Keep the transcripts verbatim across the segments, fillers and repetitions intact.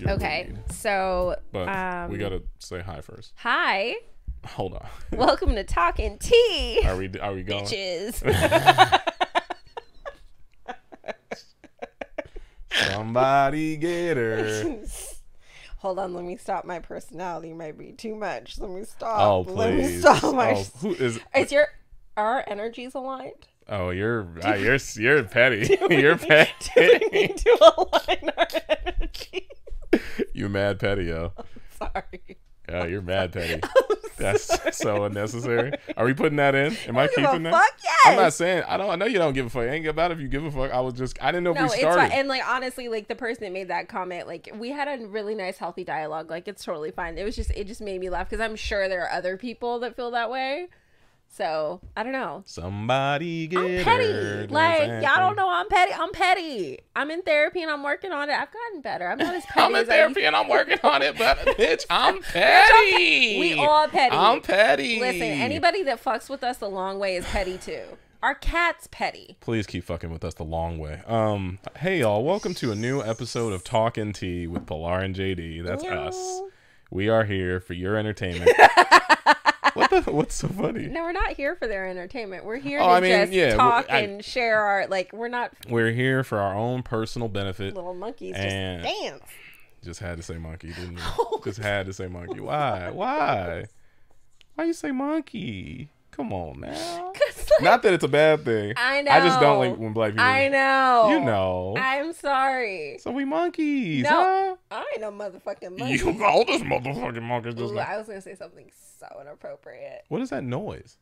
your okay lead. So but um, we gotta say hi first. Hi. Hold on. Welcome to Talk and Tea. Are we are we going? Bitches. Somebody get her. Hold on, let me stop. My personality might be too much. Let me stop. Oh, please. Let me stop. My... Oh, who is Is your our energies aligned? Oh, you're uh, you're you're petty. We, you're petty. Do we need to align our energy? You mad petty, yo. I'm sorry. Yeah, you're mad petty. That's sorry. So unnecessary. Are we putting that in? Am I, I keeping give a that? Fuck yes. I'm not saying I don't. I know you don't give a fuck. It ain't about if you give a fuck. I was just. I didn't know no, if we started. It's fine. And like honestly, like the person that made that comment, like we had a really nice, healthy dialogue. Like it's totally fine. It was just. It just made me laugh because I'm sure there are other people that feel that way. So I don't know. Somebody get I'm petty. Her. Like y'all don't know I'm petty. I'm petty. I'm in therapy and I'm working on it. I've gotten better. I'm not as petty. I'm in as therapy I and I'm working on it, but bitch, I'm petty. We all petty. I'm petty. Listen, anybody that fucks with us the long way is petty too. Our cat's petty. Please keep fucking with us the long way. Um, hey y'all, welcome to a new episode of Talk and Tea with Pilar and J D. That's Hello. us. We are here for your entertainment. What the, what's so funny? No, we're not here for their entertainment. We're here oh, to I mean, just yeah, talk I, and share our, like, we're not. We're here for our own personal benefit. Little monkeys and just dance. Just had to say monkey, didn't you? Oh, just had to say monkey. Why? Why? Why you say monkey? Come on now. Like, not that it's a bad thing. I know. I just don't like when black people. I know. You know. I'm sorry. So we monkeys. No, huh? I ain't no motherfucking monkey. You all this motherfucking monkeys. Ooh, like... I was gonna say something so inappropriate. What is that noise?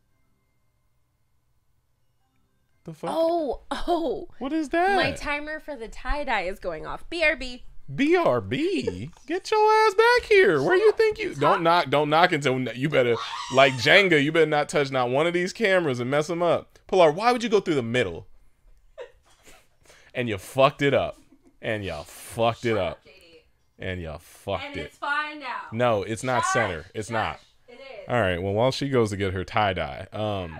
The fuck? Oh, oh. What is that? My timer for the tie dye is going off. B R B. B R B, get your ass back here. Where you think you don't knock? Don't knock until you better like Jenga. You better not touch not one of these cameras and mess them up. Pilar, why would you go through the middle? And you fucked it up. And you fucked it up. And you fucked it. And it's fine now. No, it's not center. It's not. It is. All right. Well, while she goes to get her tie dye, um,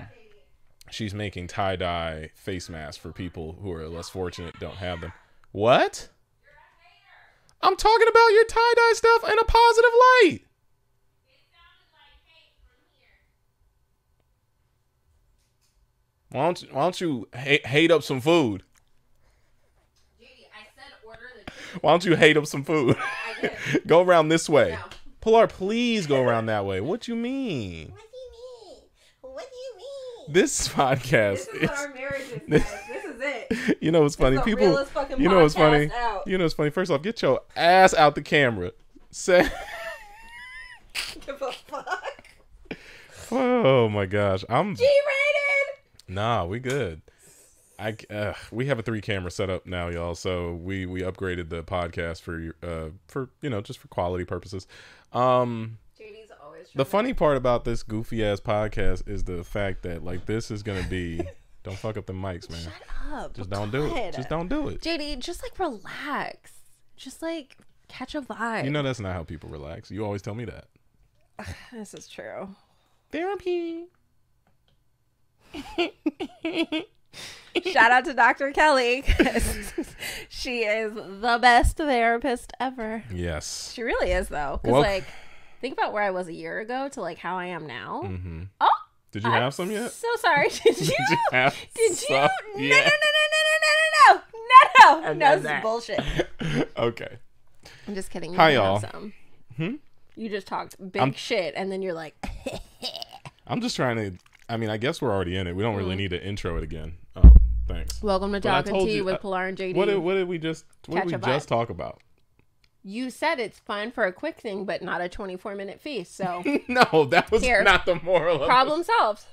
she's making tie dye face masks for people who are less fortunate, don't have them. What? I'm talking about your tie-dye stuff in a positive light. It sounded like hate from here. Why don't you, why don't you hate, hate up some food? J D, I said order the chicken. Why don't you hate up some food? I did. Go around this way. No. Pilar, please go around that way. What you mean? What do you mean? What do you mean? This podcast. This is what our marriage is, guys. It. You know what's funny? People. You know what's funny? Out. You know what's funny? First off, get your ass out the camera. Say. Give a fuck. Oh my gosh! I'm. G-rated. Nah, we good. I uh, we have a three camera setup now, y'all. So we we upgraded the podcast for uh for you know just for quality purposes. Um. J D's always. The funny part about this goofy ass podcast is the fact that like this is gonna be. Don't fuck up the mics, man. Shut up. Just don't God. do it. Just don't do it. J D, just like relax. Just like catch a vibe. You know that's not how people relax. You always tell me that. This is true. Therapy. Shout out to Doctor Kelly. She is the best therapist ever. Yes. She really is though. Because well, like think about where I was a year ago to like how I am now. Mm-hmm. Oh. Did you I'm have some yet? So sorry. Did you? Did you? Have did you? No, no, no, no, no, no, no, no, no, no, no. This is bullshit. Okay. I'm just kidding. Hi, y'all. Hmm? You just talked big I'm, shit, and then you're like. I'm just trying to. I mean, I guess we're already in it. We don't really mm. need to intro it again. Oh, thanks. Welcome to Talk and Tea with Pilar and J D. What did, what did we just? What did we just talk about? You said it's fine for a quick thing, but not a twenty-four minute feast. So no, that was here. Not the moral of Problem it. solved.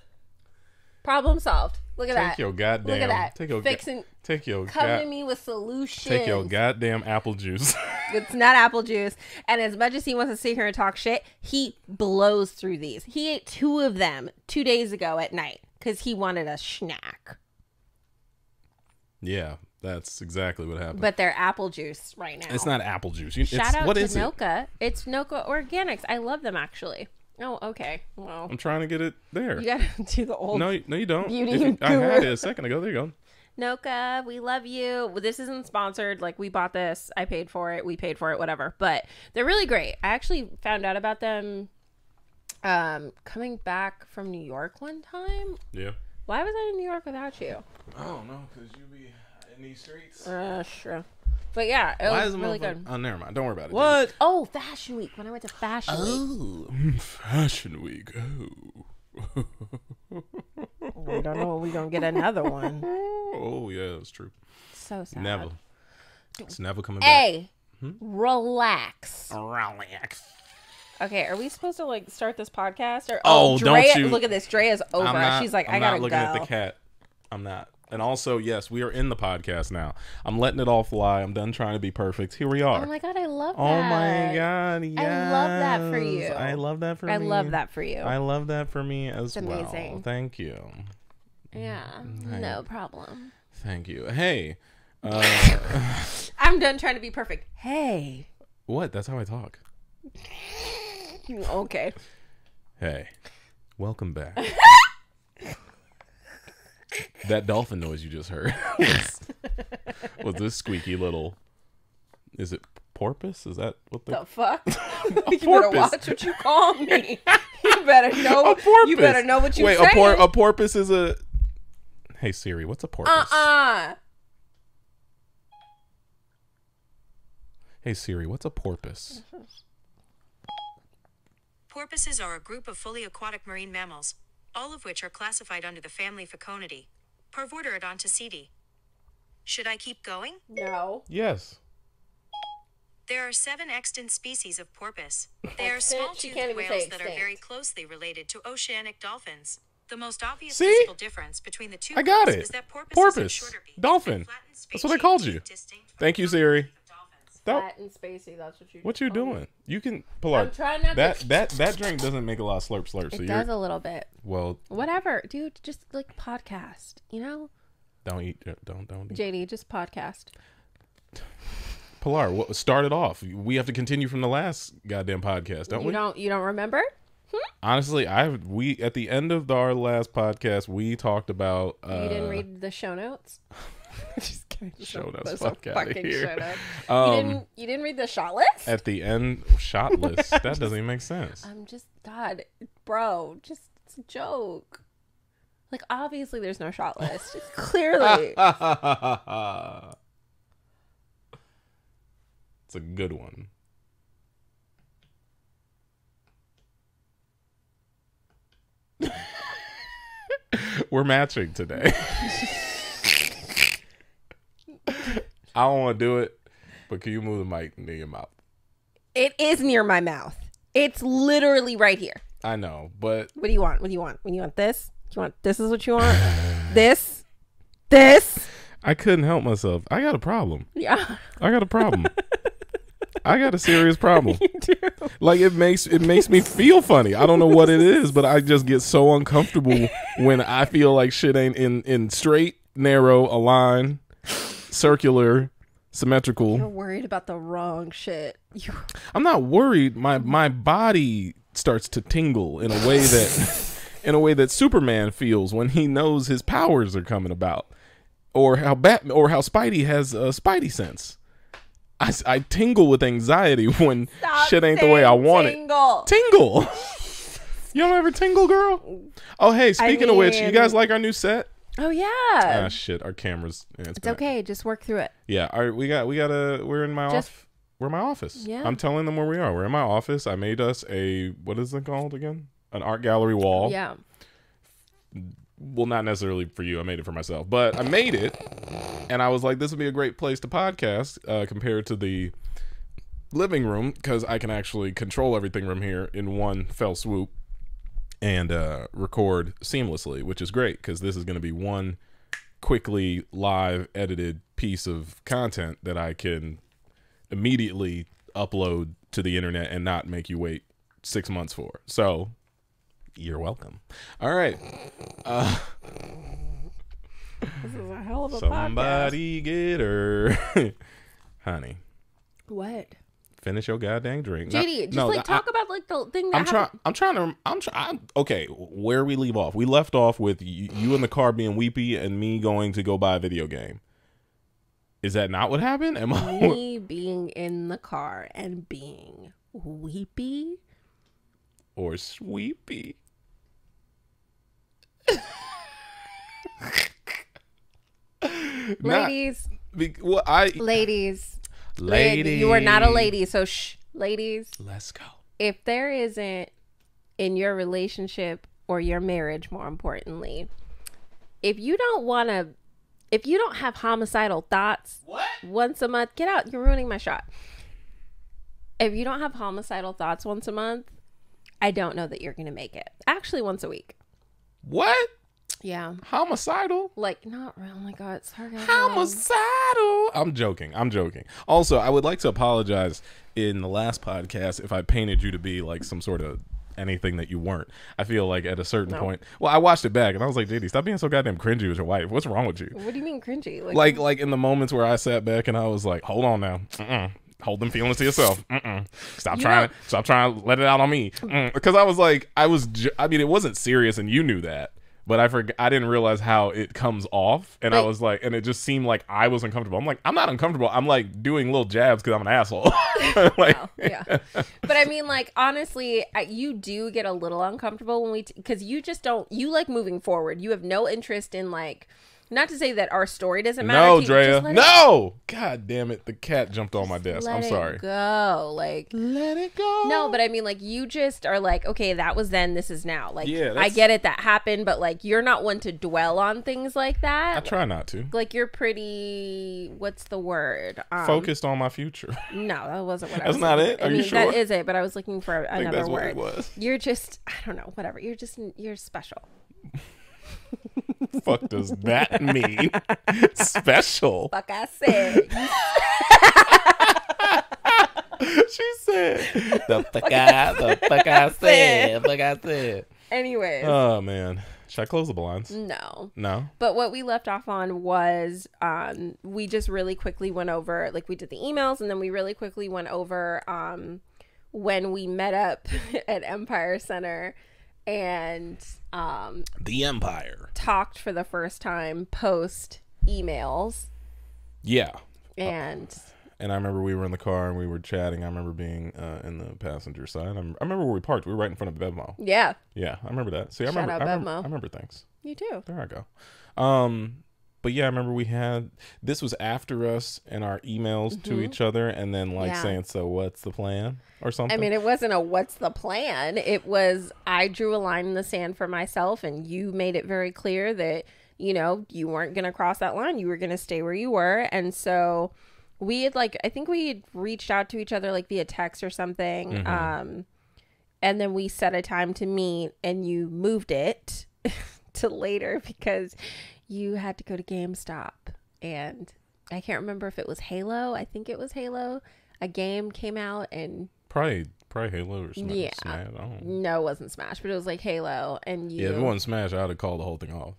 Problem solved. Look at take that. Take your goddamn. Look at that. Take your fixing. Take your. Come god, to me with solutions. Take your goddamn apple juice. It's not apple juice. And as much as he wants to sit here and talk shit, he blows through these. He ate two of them two days ago at night because he wanted a snack. Yeah. That's exactly what happened. But they're apple juice right now. It's not apple juice. You, Shout it's, out what to is Noka. It? It's Noka Organics. I love them actually. Oh, okay. Well, I'm trying to get it there. You gotta do the old. No, no, you don't. Beauty. If you, I had it a second ago. There you go. Noka, we love you. This isn't sponsored. Like, we bought this. I paid for it. We paid for it. Whatever. But they're really great. I actually found out about them um, coming back from New York one time. Yeah. Why was I in New York without you? I don't know, because you be in these streets. Uh, sure. But yeah, it Why was really good. Oh, never mind. Don't worry about it. What? James. Oh, Fashion Week. When I went to Fashion oh, Week. Oh, Fashion Week. Oh. We don't know if we're going to get another one. Oh, yeah, that's true. So sad. Never. It's never coming back. Hey, hmm? relax. Relax. Okay, are we supposed to, like, start this podcast? Or, oh, oh Drea, don't you. Look at this. Drea's over. Not, She's like, I'm I got to go. I'm not looking at the cat. I'm not. And also, yes, we are in the podcast now. I'm letting it all fly. I'm done trying to be perfect. Here we are. Oh, my God. I love that. Oh, my God. Yes. I love that for you. I love that for I me. I love that for you. I love that for me as it's well. Amazing. Thank you. Yeah. Hey. No problem. Thank you. Hey. Uh, I'm done trying to be perfect. Hey. What? That's how I talk. Okay. Hey. Welcome back. That dolphin noise you just heard was, was this squeaky little. Is it porpoise? Is that what the, the fuck? You porpoise. Better watch what you call me. You better know. A porpoise. You better know what you Wait, saying. A, por a porpoise is a. Hey Siri, what's a porpoise? Uh uh. Hey Siri, what's a porpoise? Porpoises are a group of fully aquatic marine mammals, all of which are classified under the family Faconidae, Parvotodontidae. Should I keep going? No. Yes. There are seven extant species of porpoise. They are small-toothed whales that are very closely related to oceanic dolphins. The most obvious See? Physical difference between the two I got it. Is that porpoise, porpoise. Is shorter beak, dolphin. That's what I called you. Thank you, Siri. Flat and spacey, that's what you What you doing? Me. You can pull out. I'm trying not that, to... that, that drink doesn't make a lot of slurp slurp. It so does you're... a little bit. Well. Whatever. Dude, just like podcast, you know? Don't eat. Don't, don't eat. J D, just podcast. Pilar, what, start it off. We have to continue from the last goddamn podcast, don't you we? Don't, you don't remember? Hmm? Honestly, I we at the end of the, our last podcast, we talked about... Uh, you didn't read the show notes? Just kidding. Show notes. Fuck out of here. Um, you, didn't, you didn't read the shot list? At the end, shot list. That doesn't even make sense. I'm just, God, bro, just it's a joke. Like, obviously there's no shot list. Clearly. It's a good one. We're matching today. I don't want to do it, but can you move the mic near your mouth? It is near my mouth. It's literally right here. I know, but... What do you want? What do you want? When you want this? You want This is what you want? This? This? I couldn't help myself. I got a problem. Yeah. I got a problem. I got a serious problem. You do. Like, it makes, it makes me feel funny. I don't know what it is, but I just get so uncomfortable when I feel like shit ain't in, in straight, narrow, a line... circular, symmetrical. You're worried about the wrong shit. You're... I'm not worried. My my body starts to tingle in a way that in a way that Superman feels when he knows his powers are coming about, or how Batman or how Spidey has a Spidey sense. I, I tingle with anxiety when Stop shit ain't the way I want tingle. It. Tingle. You don't ever tingle, girl? Oh, hey. Speaking I mean... of which, you guys like our new set? Oh yeah! Ah shit, our cameras. Yeah, it's it's okay. Just work through it. Yeah, all right. We got, we got a. We're in my just, off. We're in my office. Yeah. I'm telling them where we are. We're in my office. I made us a, what is it called again? An art gallery wall. Yeah. Well, not necessarily for you. I made it for myself, but I made it, and I was like, this would be a great place to podcast uh, compared to the living room because I can actually control everything from here in one fell swoop. And uh, record seamlessly, which is great because this is going to be one quickly live edited piece of content that I can immediately upload to the internet and not make you wait six months for. So you're welcome. All right. Uh, this is a hell of a podcast. Somebody get her. Honey. What? finish your goddamn drink. J D, now, just no, like I, talk about like the thing that I'm trying. I'm trying to. I'm trying. Okay, where we leave off, we left off with you, you in the car being weepy and me going to go buy a video game. Is that not what happened? Am I me being in the car and being weepy or sweepy? Ladies, not, be, well, I, ladies, ladies, you are not a lady, so shh, ladies. Let's go. If there isn't in your relationship or your marriage, more importantly, if you don't want to, if you don't have homicidal thoughts, what? Once a month, get out. You're ruining my shot. If you don't have homicidal thoughts once a month, I don't know that you're going to make it. Actually, once a week. What? Yeah. Homicidal? Like, not real. Oh my God. Sorry. Homicidal. I'm joking. I'm joking. Also, I would like to apologize in the last podcast if I painted you to be like some sort of anything that you weren't. I feel like at a certain no. point. Well, I watched it back and I was like, J D, stop being so goddamn cringy with your wife. What's wrong with you? What do you mean cringy? Like, like, like in the moments where I sat back and I was like, hold on now. Mm-mm. Hold them feelings to yourself. Mm-mm. Stop you trying. Know, stop trying to let it out on me. Mm. Because I was like, I was, I mean, it wasn't serious and you knew that. But I forgot. I didn't realize how it comes off, and like, I was like, and it just seemed like I was uncomfortable. I'm like, I'm not uncomfortable. I'm like doing little jabs because I'm an asshole. Like, no, yeah, but I mean, like honestly, I, you do get a little uncomfortable when we, because you just don't. You like moving forward. You have no interest in like. Not to say that our story doesn't matter. No, Drea. No. It... God damn it. The cat jumped on my desk. I'm sorry. Let it go. Like, let it go. No, but I mean, like, you just are like, okay, that was then. This is now. Like, yeah, I get it. That happened. But, like, you're not one to dwell on things like that. I try not to. Like, you're pretty, what's the word? Um, Focused on my future. No, that wasn't what I was That's not it? Are I mean, you sure? That is it. But I was looking for another I think that's word. That's what it was. You're just, I don't know, whatever. You're just, you're special. Fuck does that mean? Special. Fuck I said. She said the fuck I, the fuck I said, fuck I said. Anyways. Oh man, should I close the blinds? No, no. But what we left off on was um, we just really quickly went over like we did the emails, and then we really quickly went over um, when we met up at Empire Center. And um the Empire talked for the first time post emails. Yeah. And uh, and I remember we were in the car and we were chatting. I remember being uh in the passenger side. I'm, I remember where we parked. We were right in front of the Bevmo. Yeah. Yeah, I remember that. See, I remember, Shout out I, remember Bevmo. I remember things. You do. There I go. Um but yeah, I remember we had this was after us and our emails mm-hmm. to each other and then like yeah. saying, so what's the plan? Or something. I mean, it wasn't a what's the plan. It was I drew a line in the sand for myself and you made it very clear that, you know, you weren't going to cross that line. You were going to stay where you were. And so we had like I think we had reached out to each other like via text or something. Mm-hmm. Um, and then we set a time to meet and you moved it to later because you had to go to GameStop. And I can't remember if it was Halo. I think it was Halo. A game came out and... Probably, probably Halo or Smash. Yeah. Smash. I don't know. No, it wasn't Smash, but it was like Halo. And you... Yeah, if it wasn't Smash, I would have called the whole thing off.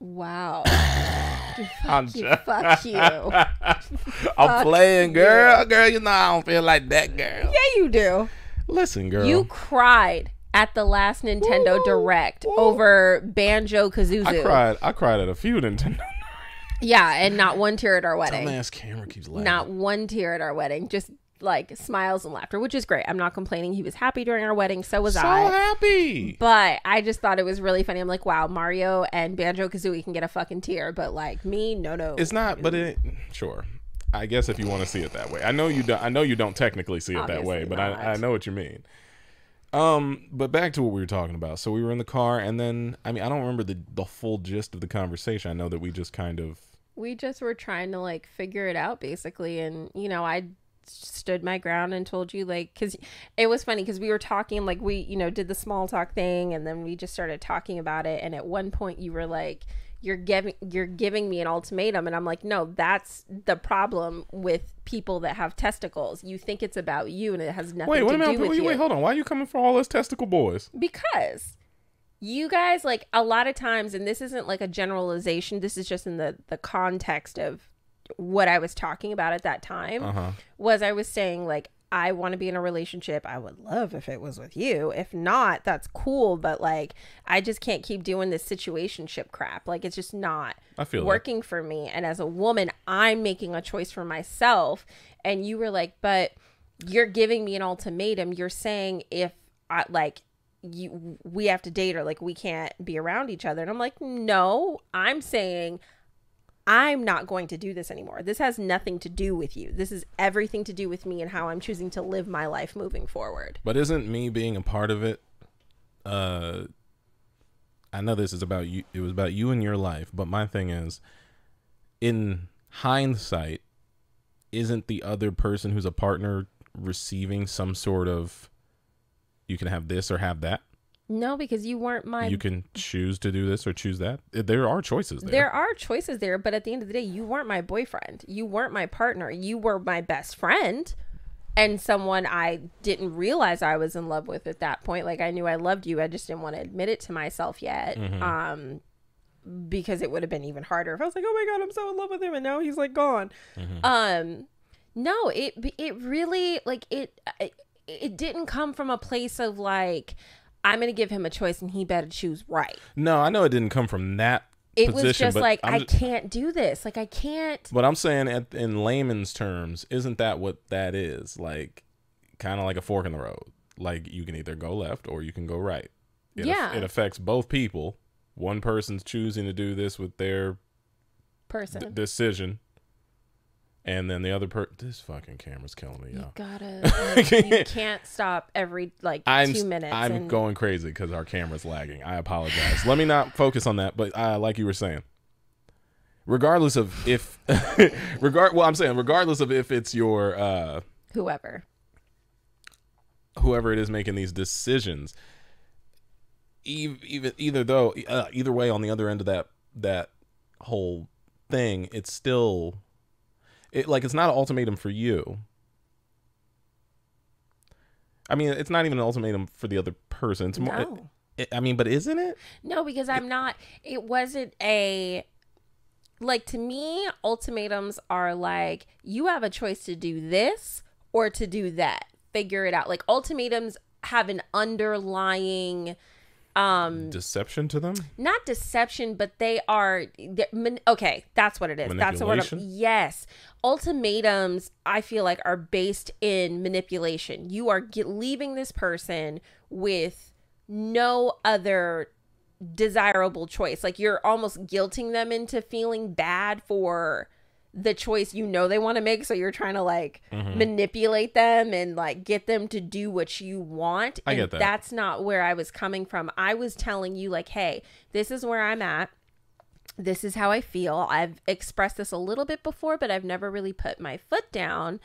Wow. Fuck I'm you. Just... Fuck you. I'm fuck playing, girl. You. Girl, you know I don't feel like that, girl. Yeah, you do. Listen, girl. You cried at the last Nintendo Ooh. Direct Ooh. Over Banjo-Kazooie. I cried. I cried at a few Nintendo Yeah, and not one tear at our wedding. Dumbass camera keeps laughing. Not one tear at our wedding. Just... like smiles and laughter, which is great. I'm not complaining. He was happy during our wedding. So was so I. So happy. But I just thought it was really funny. I'm like, wow, Mario and Banjo-Kazooie can get a fucking tear, but like me, no, no. It's not, no. But it sure. I guess if you want to see it that way. I know you don't. I know you don't technically see it Obviously that way, but I, I know what you mean. Um, but back to what we were talking about. So we were in the car, and then I mean, I don't remember the the full gist of the conversation. I know that we just kind of we just were trying to like figure it out basically, and you know, I. stood my ground and told you like because it was funny because we were talking like we you know did the small talk thing and then we just started talking about it and at one point you were like you're giving you're giving me an ultimatum and I'm like no that's the problem with people that have testicles you think it's about you and it has nothing wait, to wait, do man, with wait, you wait hold on why are you coming for all us testicle boys because you guys like a lot of times and this isn't like a generalization this is just in the the context of what I was talking about at that time uh-huh. was I was saying like I want to be in a relationship. I would love if it was with you. If not, that's cool. But like, I just can't keep doing this situationship crap. Like, it's just not I feel working that. for me. And as a woman, I'm making a choice for myself. And you were like, but you're giving me an ultimatum. You're saying if I like you, we have to date, or like we can't be around each other. And I'm like, no, I'm saying I'm not going to do this anymore. This has nothing to do with you. This is everything to do with me and how I'm choosing to live my life moving forward. But isn't me being a part of it, uh, I know this is about you, it was about you and your life, but my thing is, in hindsight, isn't the other person who's a partner receiving some sort of, you can have this or have that? No, because you weren't my... You can choose to do this or choose that. There are choices there. There are choices there, but at the end of the day, you weren't my boyfriend. You weren't my partner. You were my best friend and someone I didn't realize I was in love with at that point. Like, I knew I loved you. I just didn't want to admit it to myself yet. Mm-hmm. Um, because it would have been even harder if I was like, oh my God, I'm so in love with him, and now he's like gone. Mm-hmm. Um, no, it, it really, like, it, it, it didn't come from a place of like... I'm going to give him a choice and he better choose right. No, I know it didn't come from that It position, was just like, I'm I just, can't do this. Like, I can't. But I'm saying at, in layman's terms, isn't that what that is? Like, kind of like a fork in the road. Like, you can either go left or you can go right. It yeah. It affects both people. One person's choosing to do this with their person decision. And then the other per this fucking camera's killing me, y'all. You gotta, like, you can't stop every like I'm, two minutes. I'm and... going crazy because our camera's lagging. I apologize. Let me not focus on that. But uh, like you were saying, regardless of if, regard well, I'm saying regardless of if it's your uh, whoever, whoever it is making these decisions, even either, either though, uh, either way, on the other end of that that whole thing, it's still. It, like, it's not an ultimatum for you. I mean, it's not even an ultimatum for the other person. It's more, no. it, it, I mean, but isn't it? No, because I'm not, it wasn't a, like, to me, ultimatums are like, you have a choice to do this or to do that. Figure it out. Like, ultimatums have an underlying... um deception to them, not deception, but they are okay that's what it is that's what I'm, yes ultimatums I feel like are based in manipulation. You are get, leaving this person with no other desirable choice. Like, you're almost guilting them into feeling bad for the choice you know they want to make, so you're trying to like mm-hmm. manipulate them and like get them to do what you want. I and get that. That's not where I was coming from. I was telling you like, hey, this is where I'm at. This is how I feel. I've expressed this a little bit before, but I've never really put my foot down.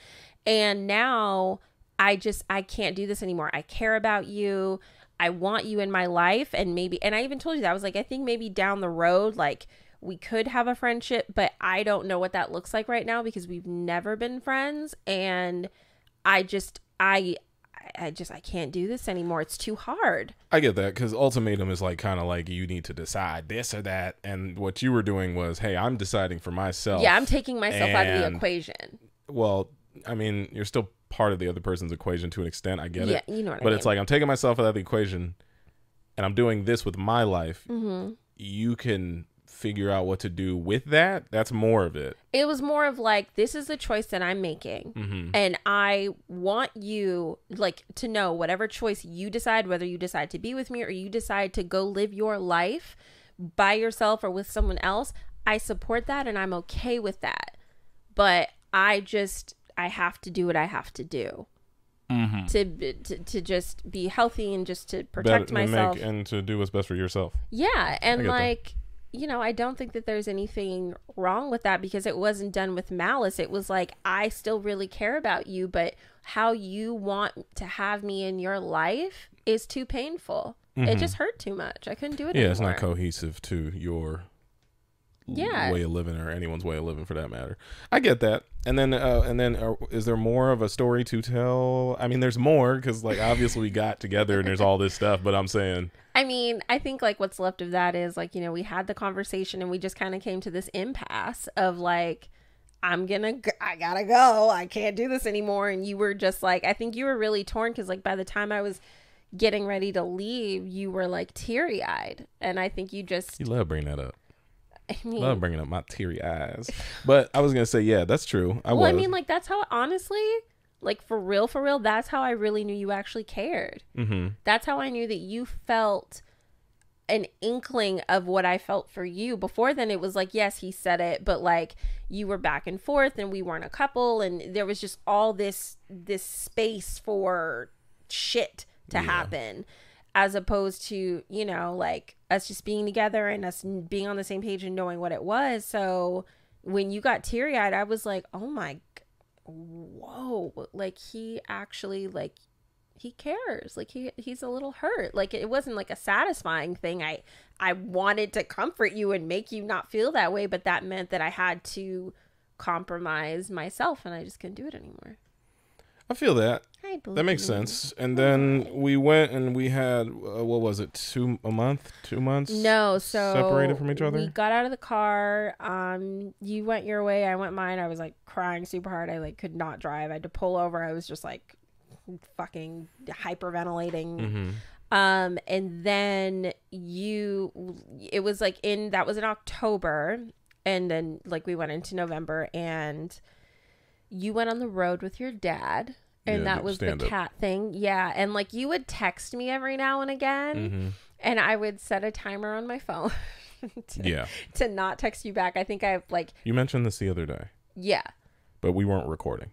And now I just, I can't do this anymore. I care about you. I want you in my life. And maybe, and I even told you that I was like, I think maybe down the road, like, we could have a friendship, but I don't know what that looks like right now because we've never been friends. And I just, I, I just, I can't do this anymore. It's too hard. I get that. Cause ultimatum is like, kind of like you need to decide this or that. And what you were doing was, hey, I'm deciding for myself. Yeah. I'm taking myself and, out of the equation. Well, I mean, you're still part of the other person's equation to an extent. I get yeah, it. You know what but I mean. It's like, I'm taking myself out of the equation and I'm doing this with my life. Mm-hmm. You can figure out what to do with that. That's more of it. It was more of like, this is the choice that I'm making. Mm-hmm. And I want you like to know whatever choice you decide, whether you decide to be with me or you decide to go live your life by yourself or with someone else, I support that and I'm okay with that. But I just, I have to do what I have to do. Mm-hmm. to, to to just be healthy and just to protect Better, myself. Make, and to do what's best for yourself. Yeah. And like, that. You know, I don't think that there's anything wrong with that because it wasn't done with malice. It was like, I still really care about you, but how you want to have me in your life is too painful. Mm-hmm. It just hurt too much. I couldn't do it anymore. Yeah, it's not cohesive to your yeah. way of living or anyone's way of living for that matter. I get that. And then, uh, and then uh, is there more of a story to tell? I mean, there's more because like, obviously we got together and there's all this stuff, but I'm saying... I mean, I think like what's left of that is like, you know, we had the conversation and we just kind of came to this impasse of like, I'm gonna, I gotta go. I can't do this anymore. And you were just like, I think you were really torn, because like by the time I was getting ready to leave, you were like teary eyed. And I think you just. You love bringing that up. I mean, love bringing up my teary eyes. But I was gonna say, yeah, that's true. I well, was. I mean, like that's how honestly, like for real, for real, that's how I really knew you actually cared. Mm-hmm. That's how I knew that you felt an inkling of what I felt for you. Before then it was like, yes, he said it, but like you were back and forth and we weren't a couple, and there was just all this this space for shit to yeah. happen, as opposed to, you know, like us just being together and us being on the same page and knowing what it was. So when you got teary-eyed, I was like, oh my, whoa, like he actually like he cares, like he he's a little hurt. Like it wasn't like a satisfying thing. I I wanted to comfort you and make you not feel that way, but that meant that I had to compromise myself, and I just couldn't do it anymore. I feel that. I believe that makes sense. And then we went and we had uh, what was it? Two a month, two months. No, so separated from each other. We got out of the car. Um, you went your way, I went mine. I was like crying super hard. I like could not drive. I had to pull over. I was just like fucking hyperventilating. Mm-hmm. Um, and then you, it was like in, that was in October, and then like we went into November, and you went on the road with your dad, and yeah, that was the cat up. thing. Yeah. And like you would text me every now and again, mm-hmm. and I would set a timer on my phone to, yeah. to not text you back. I think I've like, you mentioned this the other day. Yeah. But we weren't recording.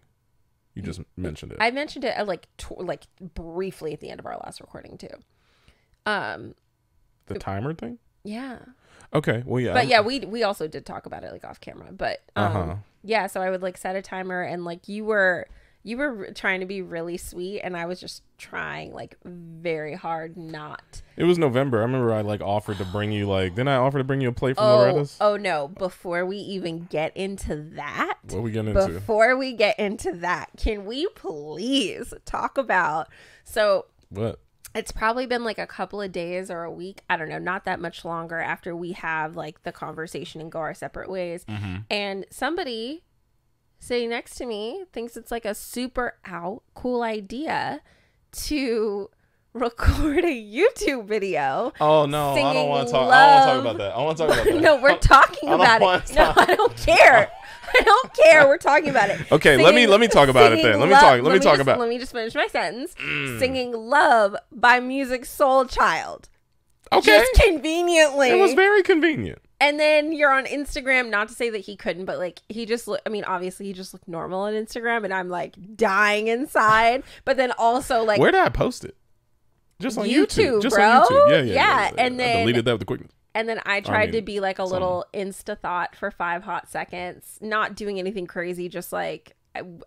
You just mentioned it. I mentioned it uh, like tw like briefly at the end of our last recording too. Um, the timer it, thing. Yeah. Okay. Well, yeah. But yeah, we we also did talk about it like off camera. But um, uh-huh. yeah, so I would like set a timer, and like you were you were trying to be really sweet, and I was just trying like very hard not. It was November. I remember I like offered to bring you like then I offered to bring you a plate from oh, Loretta's. Oh no! Before we even get into that, what are we getting into? Before we get into that, can we please talk about so what? It's probably been like a couple of days or a week. I don't know, not that much longer after we have like the conversation and go our separate ways. Mm-hmm. And somebody sitting next to me thinks it's like a super out cool idea to record a YouTube video. Oh no, I don't want to talk. I don't want to talk about that. I want to talk about that. No, we're talking about it. No, I don't care. I don't care. We're talking about it. Okay, singing, let me let me talk about it then. Let me talk. Let, let me talk just, about. Let me just finish my sentence. Mm. Singing "Love" by Music Soul Child. Okay, just conveniently. It was very convenient. And then you're on Instagram, not to say that he couldn't, but like he just looked, I mean, obviously he just looked normal on Instagram, and I'm like dying inside. But then also like, where did I post it? Just on YouTube, YouTube. Just bro. on YouTube. Yeah, yeah, yeah. yeah. And then I deleted that with the quickness. And then I tried I mean, to be like a little Insta thought for five hot seconds, not doing anything crazy, just like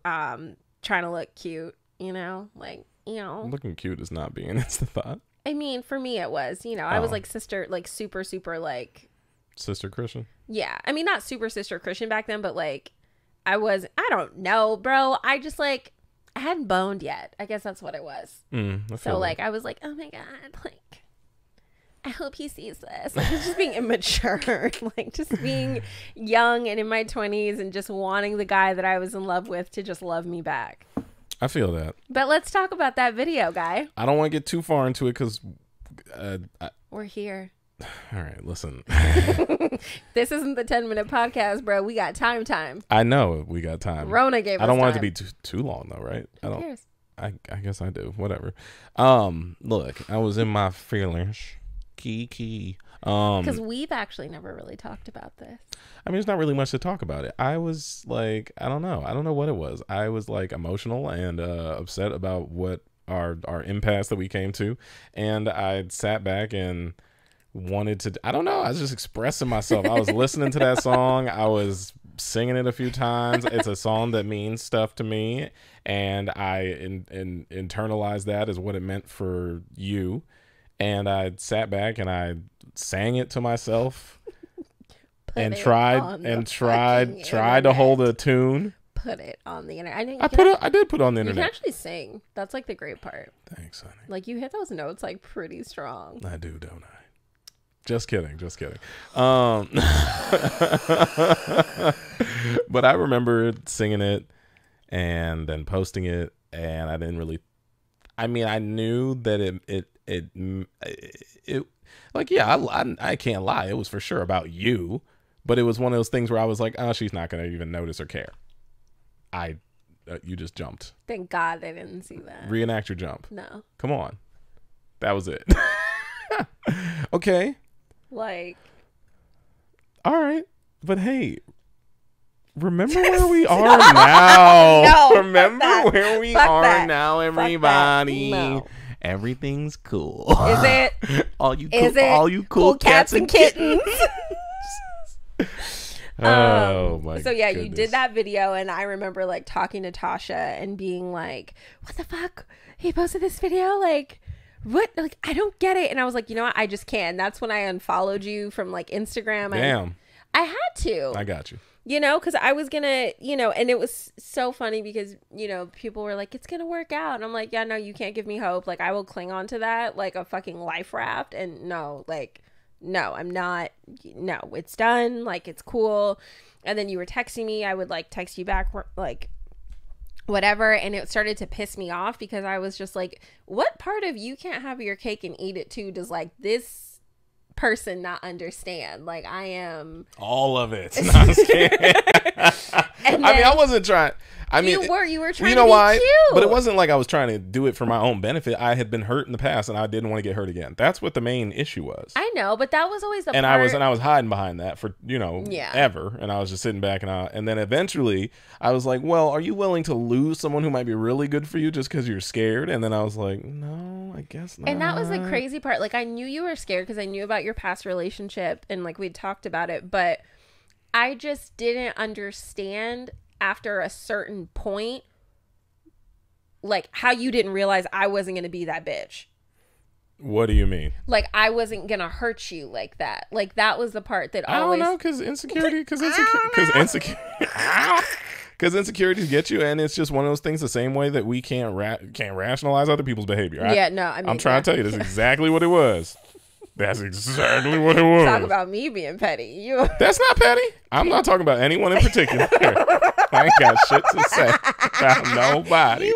um, trying to look cute, you know, like you know. Looking cute is not being an Insta thought. I mean, for me, it was. You know, I oh. was like sister, like super, super, like sister Christian. Yeah, I mean, not super sister Christian back then, but like I was. I don't know, bro. I just like. I hadn't boned yet. I guess that's what it was. Mm, so like, I was like, oh my God, like, I hope he sees this. Like, it's just being immature, like just being young and in my twenties and just wanting the guy that I was in love with to just love me back. I feel that. But let's talk about that video, guy. I don't want to get too far into it because uh, I... we're here. All right, listen. This isn't the ten minute podcast, bro. We got time, time. I know we got time. Rona gave us time. I don't want it to be too too long though, right? I don't. Who cares? I I guess I do. Whatever. Um, look, I was in my feelings, Kiki. Um, because we've actually never really talked about this. I mean, there's not really much to talk about it. I was like, I don't know, I don't know what it was. I was like emotional and uh, upset about what our our impasse that we came to, and I sat back and. wanted to I don't know I was just expressing myself. I was listening to that song, I was singing it a few times. It's a song that means stuff to me, and I in, in, internalized that as what it meant for you, and I sat back and I sang it to myself and tried and tried tried to hold a tune. Put it on the internet. I, know you I put actually, it, I did put it on the internet. You can actually sing. That's like the great part. Thanks, honey. Like you hit those notes like pretty strong. I do, don't I? Just kidding. Just kidding. Um, but I remember singing it and then posting it, and I didn't really, I mean, I knew that it, it, it, it, it like, yeah, I, I, I can't lie. It was for sure about you, but it was one of those things where I was like, oh, she's not going to even notice or care. I, uh, you just jumped. Thank God I didn't see that. Reenact your jump. No. Come on. That was it. Okay. Like. All right. But hey, remember where we are now. No, remember where we fuck are that. Now, everybody. No. Everything's cool. Is it? All you cool, is it? All you cool, cool cats, cats and kittens. kittens. Oh, um, my So, yeah, goodness. You did that video, and I remember, like, talking to Tasha and being like, what the fuck? He posted this video? Like, what? Like, I don't get it. And I was like, you know what? I just can't. And that's when I unfollowed you from, like, Instagram. Damn. I, I had to. I got you. You know, because I was going to, you know, and it was so funny because, you know, people were like, it's going to work out. And I'm like, yeah, no, you can't give me hope. Like, I will cling on to that like a fucking life raft. And no, like, no, I'm not. No, it's done. Like, it's cool. And then you were texting me. I would, like, text you back, like, whatever. And it started to piss me off because I was just like, what part of you can't have your cake and eat it too does, like, this person not understand? Like, I am all of it. No, I'm just kidding. Then, I mean, I wasn't trying. I mean, you were you were trying. You know to be why? Cute. But it wasn't like I was trying to do it for my own benefit. I had been hurt in the past, and I didn't want to get hurt again. That's what the main issue was. I know, but that was always the. And part... I was and I was hiding behind that for you know yeah. ever, and I was just sitting back and I and then eventually I was like, well, are you willing to lose someone who might be really good for you just because you're scared? And then I was like, no, I guess not. And that was the crazy part. Like, I knew you were scared because I knew about your. Your past relationship, and like we talked about it, but I just didn't understand after a certain point, like how you didn't realize I wasn't gonna be that bitch. What do you mean? Like I wasn't gonna hurt you like that. Like that was the part that I always... don't know, because insecurity, because because insecurity, because insecurities get you, and it's just one of those things. The same way that we can't ra can't rationalize other people's behavior. Yeah, I, no, I mean, I'm trying yeah. to tell you, that's exactly what it was. That's exactly what it was. Talk about me being petty. You. That's not petty. I'm not talking about anyone in particular. I ain't got shit to say about nobody. You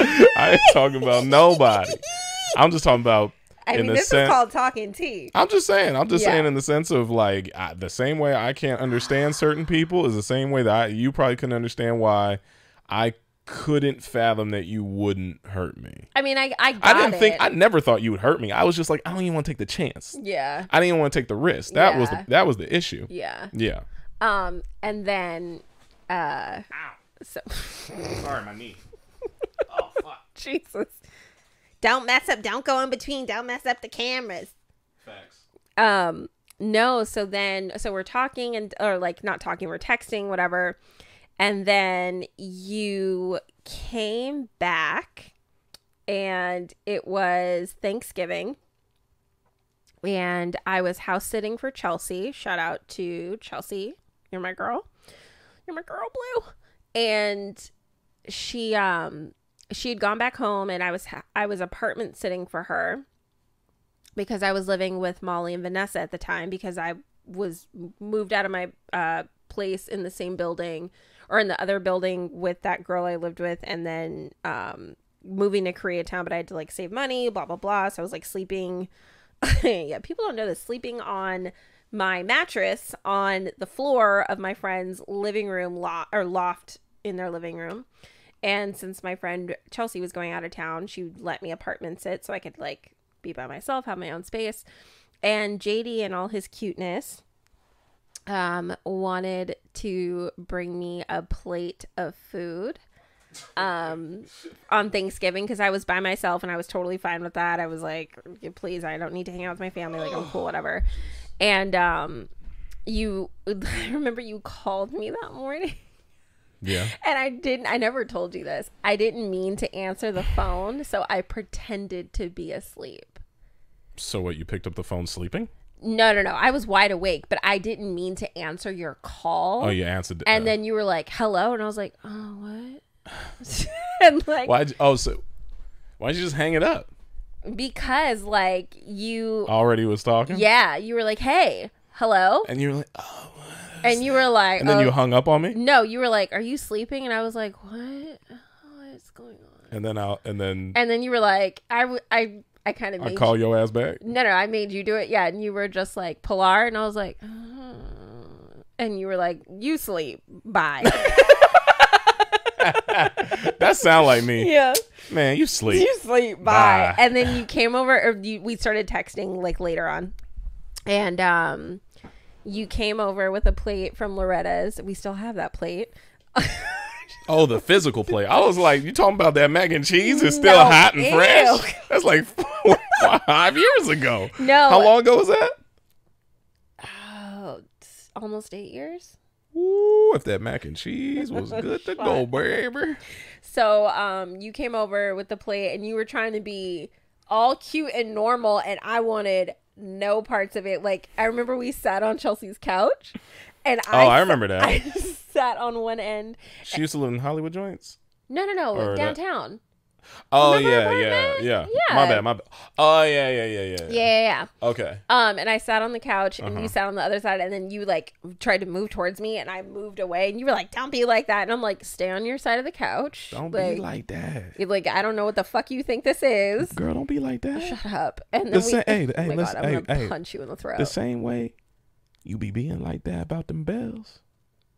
are lying. I ain't talking about nobody. I'm just talking about. I in mean, the this sense, is called talking tea. I'm just saying. I'm just yeah. saying in the sense of like I, the same way I can't understand certain people is the same way that I, you probably couldn't understand why I. couldn't fathom that you wouldn't hurt me. I mean, I I, got I didn't it. think I never thought you would hurt me. I was just like, I don't even want to take the chance. Yeah, I didn't even want to take the risk. That yeah. was the, that was the issue. Yeah, yeah. Um, and then, uh, ow. So sorry, my knee. Oh fuck, Jesus! Don't mess up. Don't go in between. Don't mess up the cameras. Facts. Um, no. So then, so we're talking and or like not talking. We're texting, whatever. And then you came back and it was Thanksgiving and I was house sitting for Chelsea. Shout out to Chelsea. You're my girl. You're my girl, Blue. And she, um, she had gone back home and I was, ha I was apartment sitting for her because I was living with Molly and Vanessa at the time because I was moved out of my, uh, place in the same building or in the other building with that girl I lived with, and then um moving to Koreatown, but I had to like save money, blah blah blah, so I was like sleeping yeah, people don't know this, sleeping on my mattress on the floor of my friend's living room lo or loft in their living room. And since my friend Chelsea was going out of town, she let me apartment sit so I could like be by myself, have my own space. And J D and all his cuteness um wanted to bring me a plate of food um on Thanksgiving because I was by myself and I was totally fine with that. I was like, please, I don't need to hang out with my family, like I'm cool, whatever. And um you I remember you called me that morning. Yeah. And I didn't I never told you this. I didn't mean to answer the phone, so I pretended to be asleep. So what, you picked up the phone sleeping? No, no, no. I was wide awake, but I didn't mean to answer your call. Oh, you answered. Uh, and then you were like, hello. And I was like, oh, what? And like, why'd you, oh, so why'd you just hang it up? Because, like, you... already was talking? Yeah. You were like, hey, hello? And you were like, oh, what is And you that? were like... And then oh. you hung up on me? No, you were like, are you sleeping? And I was like, what? What's going on? And then I... And then... And then you were like, I... I, I kind of made I call you, your ass back? No, no. I made you do it. Yeah. And you were just like, Pilar. And I was like... Oh. And you were like, you sleep. Bye. That sound like me. Yeah. Man, you sleep. You sleep. Bye. Bye. And then you came over, or you, we started texting like later on. And um, you came over with a plate from Loretta's. We still have that plate. Oh, the physical plate. I was like, you talking about that mac and cheese is still no, hot and ew. fresh? That's like four, five years ago. No. How long ago was that? Oh, almost eight years. Ooh, if that mac and cheese was good to go, baby. So um, you came over with the plate and you were trying to be all cute and normal, and I wanted no parts of it. Like, I remember we sat on Chelsea's couch. and Oh, I, I remember that. I sat on one end. She used to live in Hollywood joints? No, no, no. Or downtown. That... Oh, yeah, yeah, yeah, yeah. My bad, my bad. Oh, yeah, yeah, yeah, yeah. Yeah, yeah, yeah. Okay. Um, and I sat on the couch, and uh-huh. you sat on the other side, and then you, like, tried to move towards me, and I moved away, and you were like, don't be like that. And I'm like, stay on your side of the couch. Don't like, be like that. You're like, I don't know what the fuck you think this is. Girl, don't be like that. Shut up. And then the we, same, hey, oh hey, listen, God, I'm hey, gonna hey, punch you in the throat. The same way you be being like that about them bells.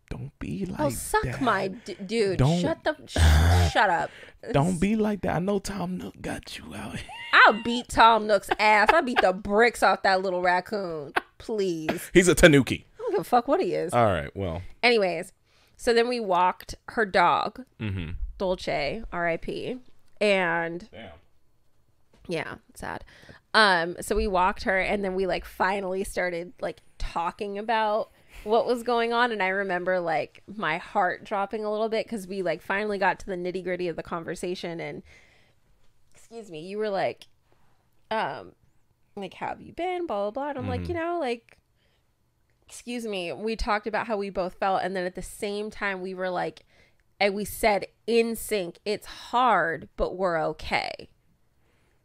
Don't be like that. Oh, suck that. my d dude. Don't, shut the sh shut up. Don't be like that. I know Tom Nook got you out here. I'll beat Tom Nook's ass. I'll beat the bricks off that little raccoon. Please. He's a tanuki. I don't give a fuck what he is. All right, well. Anyways, so then we walked her dog, mm-hmm. Dolce, R I P, and damn. Yeah, sad. Um, so we walked her, and then we like finally started like talking about what was going on. And I remember like my heart dropping a little bit, because we like finally got to the nitty gritty of the conversation. And excuse me, you were like, um, like, how have you been? Blah, blah, blah. And I'm mm-hmm. like, you know, like, excuse me. We talked about how we both felt. And then at the same time we were like, and we said in sync, it's hard, but we're okay.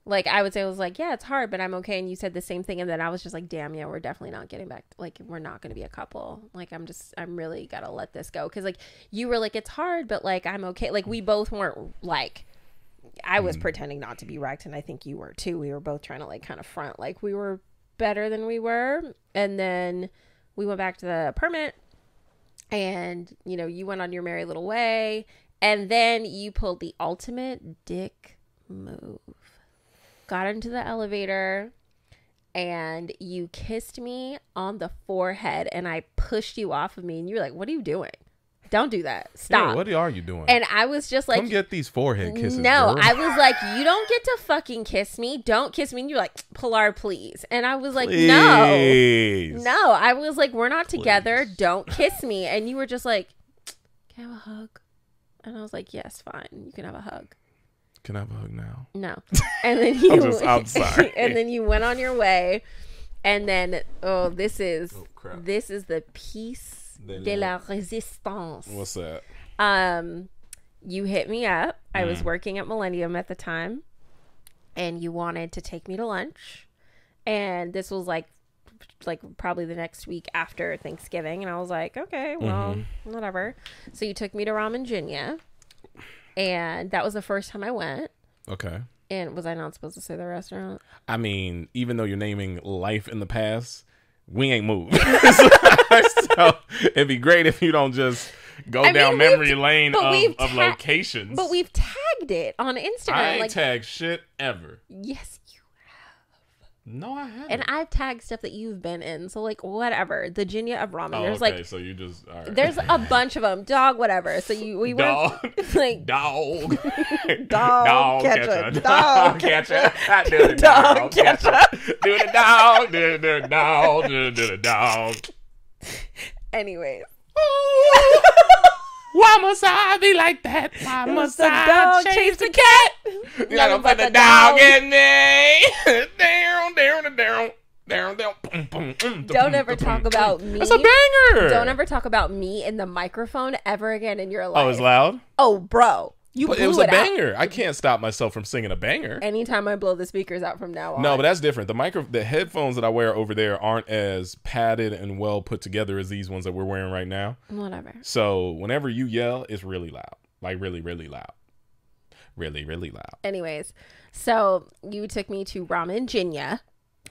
Like, I would say, I was like, yeah, it's hard, but I'm okay. And you said the same thing. And then I was just like, damn, yeah, we're definitely not getting back. Like, we're not going to be a couple. Like, I'm just, I'm really got to let this go. Because, like, you were like, it's hard, but, like, I'm okay. Like, we both weren't, like, I was mm. pretending not to be wrecked. And I think you were, too. We were both trying to, like, kind of front. Like, we were better than we were. And then we went back to the apartment. And, you know, you went on your merry little way. And then you pulled the ultimate dick move. Got into the elevator and you kissed me on the forehead, and I pushed you off of me, and you were like, what are you doing? Don't do that. Stop. Yeah, what are you doing? And I was just like, come get these forehead kisses. No, girl. I was like, you don't get to fucking kiss me. Don't kiss me. And you're like, Pilar, please. And I was like, please. no, no. I was like, we're not together. Please. Don't kiss me. And you were just like, can I have a hug? And I was like, yes, fine. You can have a hug. Can I have a hug now? No. And then you I'm, just, I'm sorry. And then you went on your way. And then oh this is oh, crap. this is the piece de, de la resistance. What's that? Um you hit me up. Mm. I was working at Millennium at the time, and you wanted to take me to lunch. And this was like like probably the next week after Thanksgiving, and I was like, okay, well, mm-hmm. whatever. So you took me to Ramen Jinya. And that was the first time I went. Okay. And was I not supposed to say the restaurant? I mean, even though you're naming life in the past, we ain't moved. so, so it'd be great if you don't just go I down mean, memory lane of, of locations. But we've tagged it on Instagram. I ain't like, tagged shit ever. Yes, you have. No, I haven't. And I've tagged stuff that you've been in. So, like, whatever. The Jinya of Ramen. Oh, there's okay, like, so you just, all right. There's a bunch of them. Dog, whatever. So you, we dog. went, like, dog, dog, dog catcher, dog catcher, do the dog catcher, do the dog, do the dog, do the dog. Anyway. Why must I be like that? Why must I chase the cat? Nothing but the dog in me. Down, down, down, down, down. Don't ever talk about me. That's a banger. Don't ever talk about me in the microphone ever again in your life. Oh, it's loud? Oh, bro. You but blew it was it a banger. Out. I can't stop myself from singing a banger. Anytime I blow the speakers out from now on. No, but that's different. The micro, the headphones that I wear over there aren't as padded and well put together as these ones that we're wearing right now. Whatever. So whenever you yell, it's really loud. Like really, really loud. Really, really loud. Anyways, so you took me to Ramen Jinya.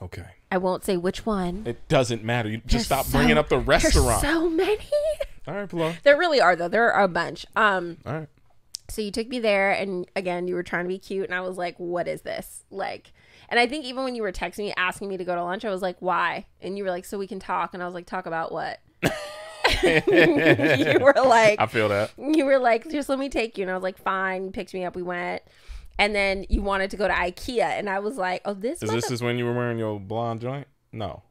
Okay. I won't say which one. It doesn't matter. You just there's stop so, bringing up the restaurant. There's so many. All right, Pilar. There really are though. There are a bunch. Um. All right. So you took me there, and again, you were trying to be cute, and I was like, what is this? Like, and I think even when you were texting me, asking me to go to lunch, I was like, why? And you were like, so we can talk. And I was like, talk about what? You were like, I feel that. You were like, just let me take you. And I was like, fine. You picked me up. We went. And then you wanted to go to IKEA. And I was like, oh, this is this is when you were wearing your blonde joint? No.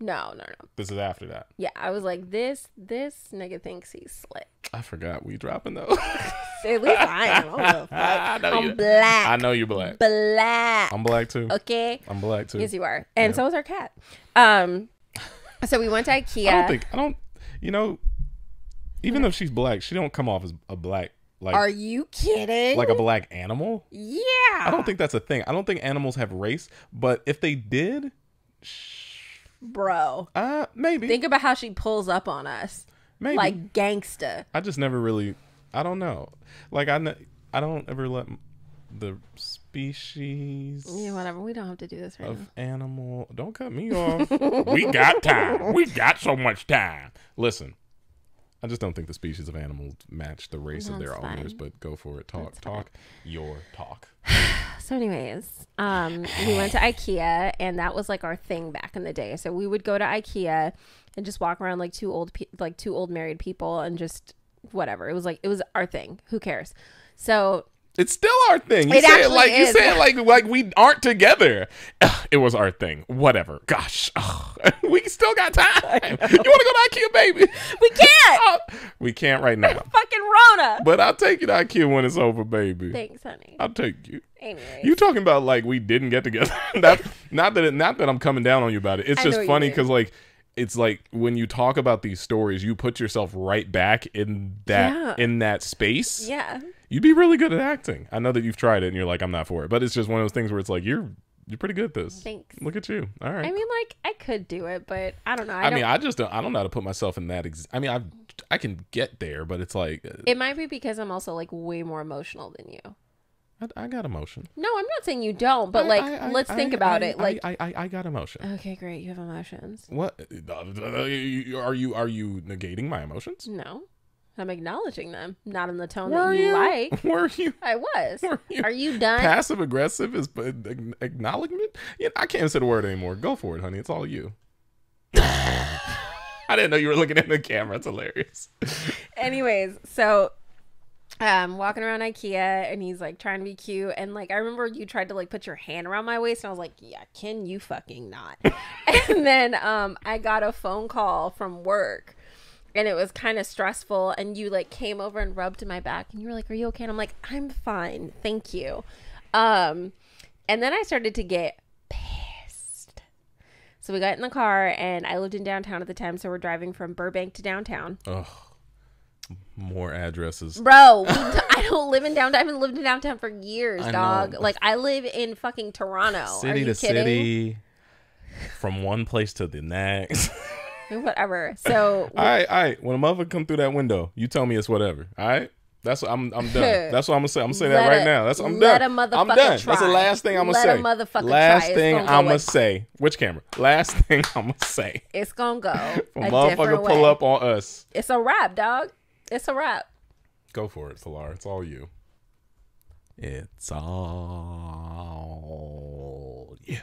No, no, no. This is after that. Yeah, I was like, this, this nigga thinks he's slick. I forgot we dropping though. At least I am. I don't know. I know I'm you. black. I know you're black. Black. I'm black too. Okay. I'm black too. Yes, you are. And yeah. So is our cat. Um, so we went to IKEA. I don't think I don't. You know, even though she's black, she don't come off as a black. Like, are you kidding? Like a black animal? Yeah. I don't think that's a thing. I don't think animals have race. But if they did. Sh Bro, uh, maybe think about how she pulls up on us, maybe like gangsta. I just never really, I don't know. Like I, ne I don't ever let the species. Yeah, whatever. We don't have to do this right of now. Animal. Don't cut me off. We got time. We got so much time. Listen, I just don't think the species of animals match the race That's of their fine. owners. But go for it. Talk, That's talk, fine. your talk. So anyways, um, we went to IKEA, and that was like our thing back in the day. So we would go to IKEA and just walk around like two old, pe like two old married people, and just whatever. It was like it was our thing. Who cares? So it's still our thing. You say it like you say it like like we aren't together. Ugh, it was our thing. Whatever. Gosh, oh, we still got time. You want to go to IKEA, baby? We can't. Oh, we can't right now. Fucking Rona. But I'll take you to IKEA when it's over, baby. Thanks, honey. I'll take you. Anyway, you talking about like we didn't get together? That not that it, not that I'm coming down on you about it. It's just funny because like. It's like when you talk about these stories, you put yourself right back in that yeah. in that space. Yeah, you'd be really good at acting. I know that you've tried it, and you're like, I'm not for it. But it's just one of those things where it's like you're you're pretty good at this. Thanks. Look at you. All right. I mean, like I could do it, but I don't know. I, I don't... mean, I just don't, I don't know how to put myself in that. Ex I mean, I I can get there, but it's like uh, it might be because I'm also like way more emotional than you. I, I got emotion. No, I'm not saying you don't, but I, like, I, I, let's I, think I, about I, it. Like, I, I, I got emotion. Okay, great. You have emotions. What are you? Are you negating my emotions? No, I'm acknowledging them. Not in the tone Were that you, you like. Were you? I was. Were you? Are you done? Passive aggressive is acknowledgement. Yeah, I can't say the word anymore. Go for it, honey. It's all you. I didn't know you were looking at the camera. It's hilarious. Anyways, so. Um, walking around IKEA, and he's like trying to be cute, and like I remember you tried to like put your hand around my waist, and I was like, yeah, can you fucking not? And then um I got a phone call from work, and it was kind of stressful, and you like came over and rubbed my back, and you were like, are you okay? And I'm like, I'm fine, thank you. Um and then I started to get pissed. So we got in the car, and I lived in downtown at the time, so we're driving from Burbank to downtown. Ugh. More addresses, bro. We don't, I don't live in downtown. I haven't lived in downtown for years, I dog. Know. Like I live in fucking Toronto. City Are you to kidding? city, from one place to the next. Whatever. So, all right, all right. When a mother come through that window, you tell me it's whatever. All right. That's what I'm. I'm done. That's what I'm gonna say. I'm saying let that right a, now. That's what I'm let done. A I'm done. Try. That's the last thing I'm gonna say. Let a motherfucker last try. thing I'm gonna say. Which camera? Last thing I'm gonna say. It's gonna go. A motherfucker pull way. up on us. It's a wrap, dog. It's a wrap. Go for it, Pilar. It's all you. It's all you.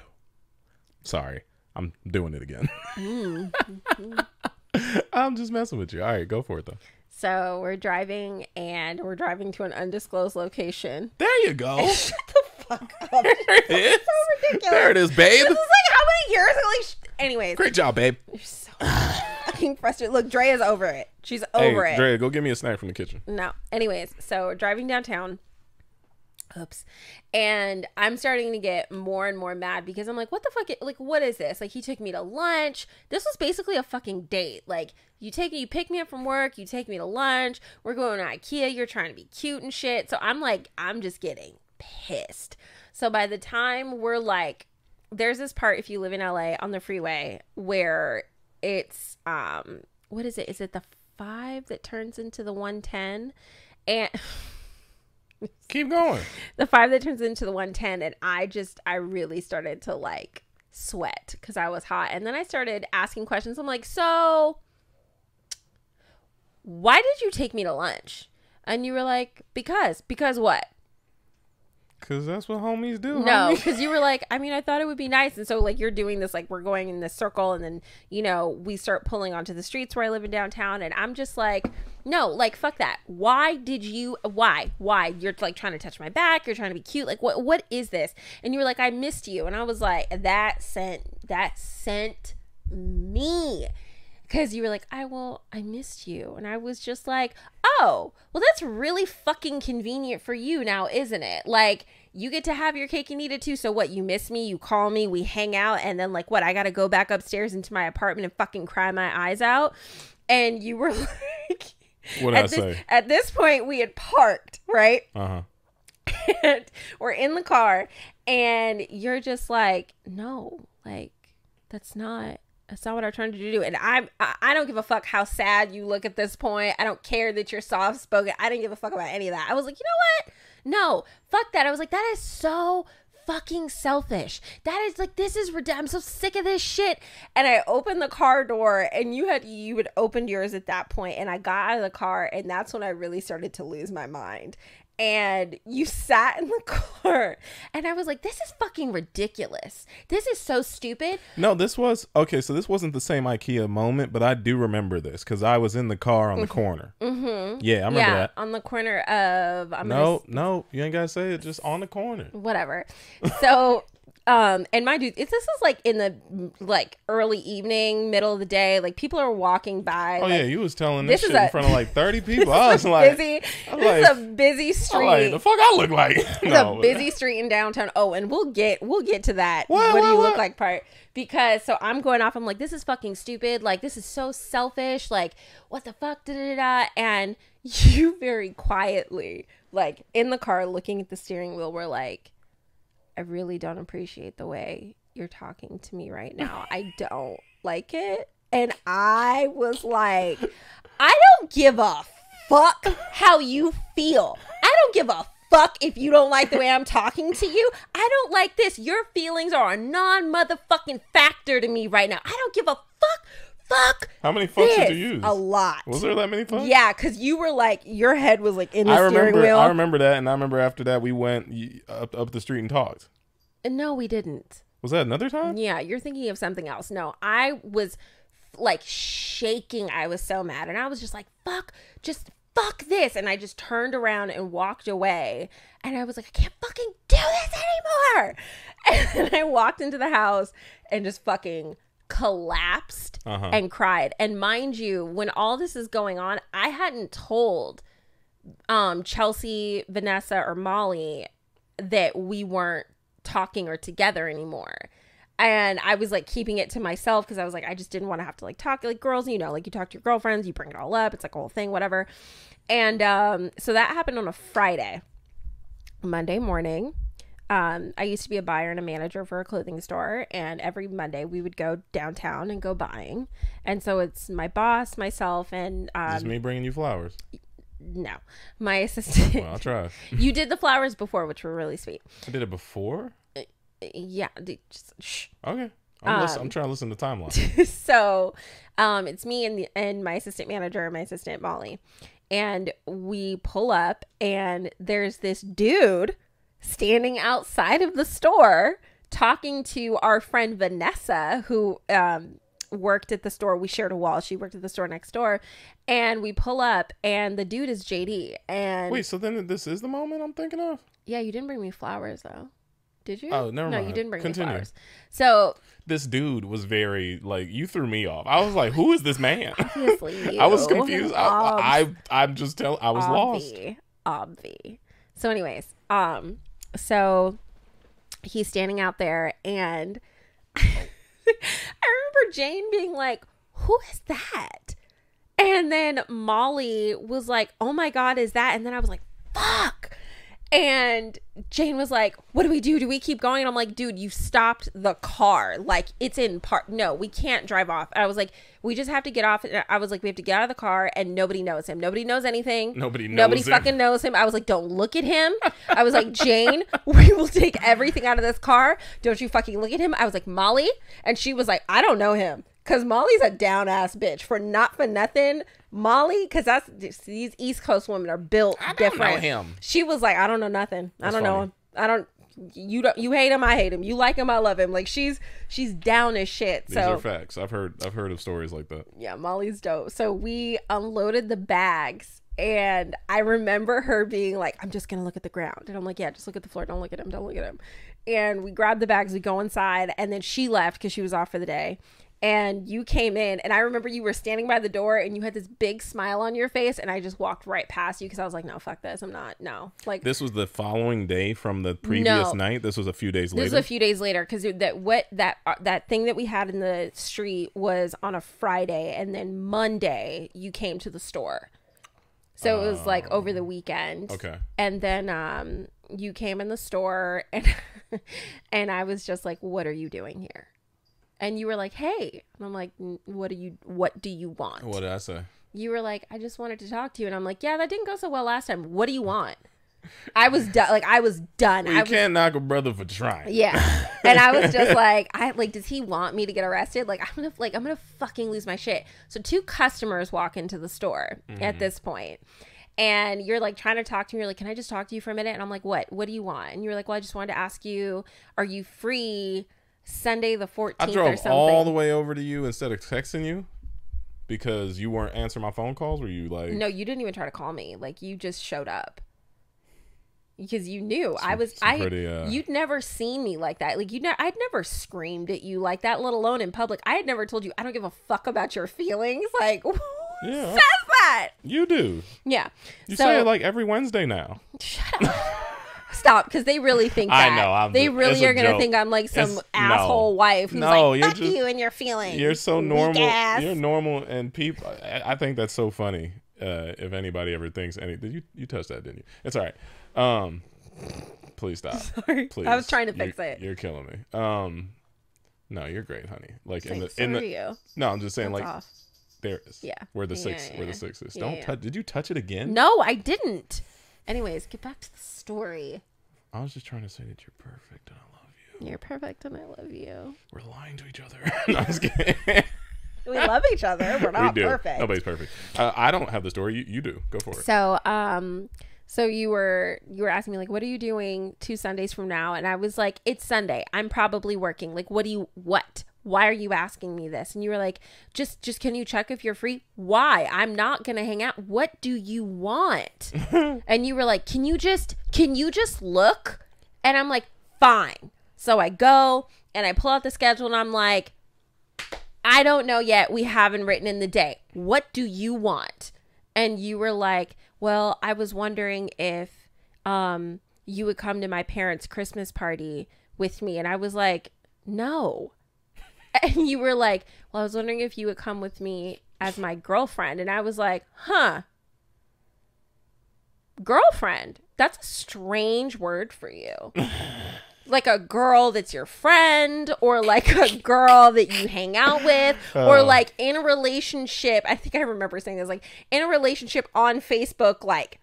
Sorry. I'm doing it again. Mm-hmm. I'm just messing with you. All right. Go for it, though. So we're driving, and we're driving to an undisclosed location. There you go. Shut the fuck up. It's so ridiculous. There it is, babe. This is like how many years? Like, anyways. Great job, babe. You're so frustrated. Look, Drea's over it. She's over hey, it. Drea, go get me a snack from the kitchen. No. Anyways, so driving downtown, Oops. And I'm starting to get more and more mad because I'm like, what the fuck? It, like, what is this? Like, he took me to lunch. This was basically a fucking date. Like, you take you pick me up from work. You take me to lunch. We're going to IKEA. You're trying to be cute and shit. So I'm like, I'm just getting pissed. So by the time we're like, there's this part, if you live in L A, on the freeway where it's, um, what is it? Is it the five that turns into the one ten? And... keep going. The five that turns into the one ten, and I just I really started to like sweat because I was hot, and then I started asking questions. I'm like, so why did you take me to lunch? And you were like, because because what? Because that's what homies do. No, because you were like, I mean, I thought it would be nice. And so like you're doing this, like we're going in this circle, and then, you know, we start pulling onto the streets where I live in downtown. And I'm just like, no, like, fuck that. Why did you, why, why? You're like trying to touch my back. You're trying to be cute. Like, what, what is this? And you were like, I missed you. And I was like, that sent, that sent me. Because you were like, I will, I missed you. And I was just like, oh, well, that's really fucking convenient for you now, isn't it? Like, you get to have your cake and eat it too. So what, you miss me, you call me, we hang out. And then like, what, I got to go back upstairs into my apartment and fucking cry my eyes out. And you were like, what did I say? At this point, we had parked, right? Uh-huh. And we're in the car. And you're just like, no, like, that's not. That's not what I trying to do. And I'm, I don't give a fuck how sad you look at this point. I don't care that you're soft spoken. I didn't give a fuck about any of that. I was like, you know what? No, fuck that. I was like, that is so fucking selfish. That is like, this is, I'm so sick of this shit. And I opened the car door, and you had, you had opened yours at that point. And I got out of the car, and that's when I really started to lose my mind. And you sat in the car, and I was like, this is fucking ridiculous. This is so stupid. No, this was, okay, so this wasn't the same IKEA moment, but I do remember this, because I was in the car on the corner. Mm-hmm. Yeah, I remember yeah, that. on the corner of... I'm no, gonna... no, you ain't got to say it, just on the corner. Whatever. So... Um, and mind you, it's, this is like in the like early evening, middle of the day. Like people are walking by. Oh like, yeah, you was telling this, this shit a, in front of like thirty people. I was like, busy, I'm this like, is a busy street. Like, the fuck I look like? No, the busy street in downtown. Oh, and we'll get we'll get to that. What, what, what do you what? look like part? Because so I'm going off. I'm like, this is fucking stupid. Like this is so selfish. Like what the fuck? Da da da. And you very quietly, like in the car, looking at the steering wheel, were like, I really don't appreciate the way you're talking to me right now. I don't like it. And I was like, I don't give a fuck how you feel. I don't give a fuck if you don't like the way I'm talking to you. I don't like this. Your feelings are a non-motherfucking factor to me right now. I don't give a fuck. Fuck. How many fucks did you use? A lot. Was there that many fucks? Yeah, because you were like, your head was like in the I steering remember, wheel. I remember that, and I remember after that we went up, up the street and talked. No, we didn't. Was that another time? Yeah, you're thinking of something else. No, I was like shaking. I was so mad, and I was just like, fuck, just fuck this. And I just turned around and walked away, and I was like, I can't fucking do this anymore. And then I walked into the house and just fucking collapsed uh-huh. and cried. And mind you, when all this is going on, I hadn't told um Chelsea, Vanessa, or Molly that we weren't talking or together anymore. And I was like keeping it to myself because I was like, I just didn't want to have to like talk like girls, you know, like you talk to your girlfriends, you bring it all up, it's like a whole thing, whatever. And um so that happened on a Friday. Monday morning, Um, I used to be a buyer and a manager for a clothing store, and every Monday we would go downtown and go buying. And so it's my boss, myself, and um, just me bringing you flowers. No, my assistant. Well, I'll try. You did the flowers before, which were really sweet. I did it before. Uh, yeah. Dude, just, shh. Okay. I'm, um, I'm trying to listen to the timeline. So, um, it's me and the, and my assistant manager, and my assistant Molly, and we pull up, and there's this dude standing outside of the store talking to our friend Vanessa, who um worked at the store. We shared a wall. She worked at the store next door. And we pull up, and the dude is J D. And wait, so then this is the moment I'm thinking of? Yeah, you didn't bring me flowers though. Did you? Oh, never mind. No, you didn't bring Continue. me flowers. So this dude was very like, you threw me off. I was like, who is this man? Obviously. You. I was confused. I, I I'm just telling I was Obvi. lost. Obvi. So anyways, um, so he's standing out there, and I remember Jane being like, who is that? And then Molly was like, oh my God, is that? And then I was like, fuck. And Jane was like, what do we do? Do we keep going? And I'm like, dude, you stopped the car. Like, it's in park. No, we can't drive off. And I was like, we just have to get off. And I was like, we have to get out of the car, and nobody knows him. Nobody knows anything. Nobody knows Nobody him. fucking knows him. I was like, don't look at him. I was like, Jane, we will take everything out of this car. Don't you fucking look at him. I was like, Molly. And she was like, I don't know him. Because Molly's a down-ass bitch for not for nothing. Molly, because that's these East Coast women are built I don't different. Know him. She was like, I don't know nothing. That's I don't funny. know him. I don't. You don't. You hate him. I hate him. You like him. I love him. Like she's she's down as shit. These so, are facts. I've heard. I've heard of stories like that. Yeah, Molly's dope. So we unloaded the bags, and I remember her being like, "I'm just gonna look at the ground," and I'm like, "Yeah, just look at the floor. Don't look at him. Don't look at him." And we grabbed the bags. We go inside, and then she left because she was off for the day. And you came in, and I remember you were standing by the door, and you had this big smile on your face, and I just walked right past you because I was like, no, fuck this. I'm not. No. Like, this was the following day from the previous no, night. This was a few days later. This was a few days later because that what that uh, that thing that we had in the street was on a Friday, and then Monday you came to the store. So um, it was like over the weekend. Okay. And then um, you came in the store, and and I was just like, what are you doing here? And you were like, hey. And I'm like, what do you, what do you want? What did I say? You were like, I just wanted to talk to you. And I'm like, yeah, that didn't go so well last time. What do you want? I was done. Like, I was done. Well, you I can't was, knock a brother for trying. Yeah. And I was just like, I like, does he want me to get arrested? Like, I'm going to, like, I'm going to fucking lose my shit. So two customers walk into the store mm-hmm. at this point. And you're like trying to talk to me. You're like, can I just talk to you for a minute? And I'm like, what? What do you want? And you're like, well, I just wanted to ask you, are you free Sunday the fourteenth I drove or something. all the way over to you instead of texting you because you weren't answering my phone calls. Were you like... No, you didn't even try to call me. Like, you just showed up because you knew some, I was... I pretty, uh... You'd never seen me like that. Like, you know, I'd never screamed at you like that, let alone in public. I had never told you, I don't give a fuck about your feelings. Like, who yeah, says that? You do. Yeah. You so, say it like every Wednesday now. Shut up. Stop, because they really think that. I know. I'm they really are going to think I'm like some it's, asshole no. wife who's no, like, fuck just, you and your feelings. You're so normal. You're normal, and people, I, I think that's so funny. Uh, if anybody ever thinks any, did you, you touched that, didn't you? It's all right. Um, please stop. Sorry. Please. I was trying to fix you're, it. You're killing me. Um, no, you're great, honey. Like, in the, in the, you. No, I'm just saying, that's like, off. There it is. Yeah. Where the yeah, six, yeah. where the six is. Yeah, Don't yeah. touch, did you touch it again? No, I didn't. Anyways, get back to the story. I was just trying to say that you're perfect and I love you. You're perfect and I love you. We're lying to each other. No, I was kidding. We love each other. We're not we do. perfect. Nobody's perfect. Uh, I don't have the story. You, you do. Go for it. So, um, so you were you were asking me like, what are you doing two Sundays from now? And I was like, it's Sunday. I'm probably working. Like, what do you what? Why are you asking me this? And you were like, just just can you check if you're free? Why? I'm not gonna hang out. What do you want? And you were like, can you just can you just look? And I'm like, fine. So I go and I pull out the schedule and I'm like, I don't know yet. We haven't written in the day. What do you want? And you were like, well, I was wondering if um you would come to my parents' Christmas party with me. And I was like, no. And you were like, well, I was wondering if you would come with me as my girlfriend. And I was like, huh. Girlfriend? That's a strange word for you. Like a girl that's your friend, or like a girl that you hang out with, or like in a relationship. I think I remember saying this, like in a relationship on Facebook, like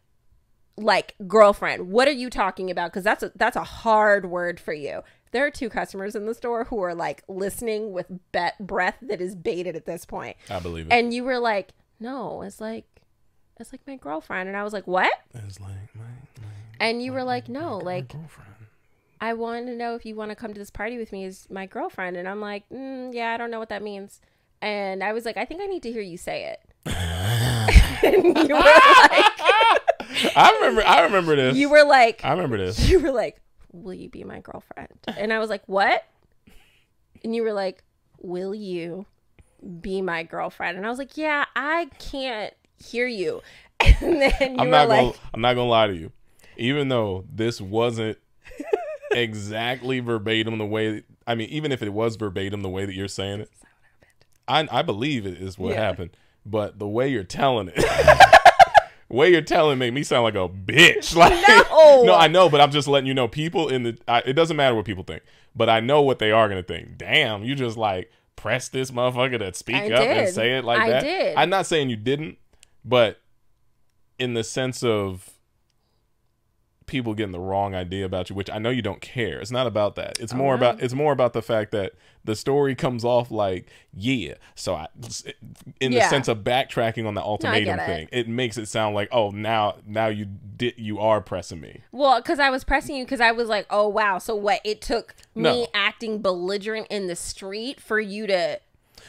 like girlfriend. What are you talking about? Because that's a, that's a hard word for you. There are two customers in the store who are like listening with bet breath that is baited at this point. I believe it. And you were like, no, it's like, it's like my girlfriend. And I was like, what? It's like my, my And you my, were like, no, like, I want to know if you want to come to this party with me as my girlfriend. And I'm like, mm, yeah, I don't know what that means. And I was like, I think I need to hear you say it. And you were like, I remember, I remember this. You were like, I remember this. You were like, will you be my girlfriend? And I was like, what? And you were like, will you be my girlfriend? And I was like, yeah, I can't hear you. And then you I'm were not like, gonna, I'm not gonna lie to you. even though this wasn't exactly verbatim the way, I mean, even if it was verbatim the way that you're saying it, I, I believe it is what yeah. happened, but the way you're telling it, the way you're telling made me sound like a bitch. Like, no. no, I know, but I'm just letting you know, people in the, I, it doesn't matter what people think, but I know what they are going to think. Damn, you just like pressed this motherfucker to speak I up did. and say it like I that. Did. I'm not saying you didn't, but in the sense of people getting the wrong idea about you, which I know you don't care. It's not about that. It's All more right. about it's more about the fact that the story comes off like, yeah. So I, in yeah. the sense of backtracking on the ultimatum no, thing, it. it makes it sound like, oh, now now you did you are pressing me. Well, because I was pressing you because I was like, oh wow, so what? It took me no. acting belligerent in the street for you to.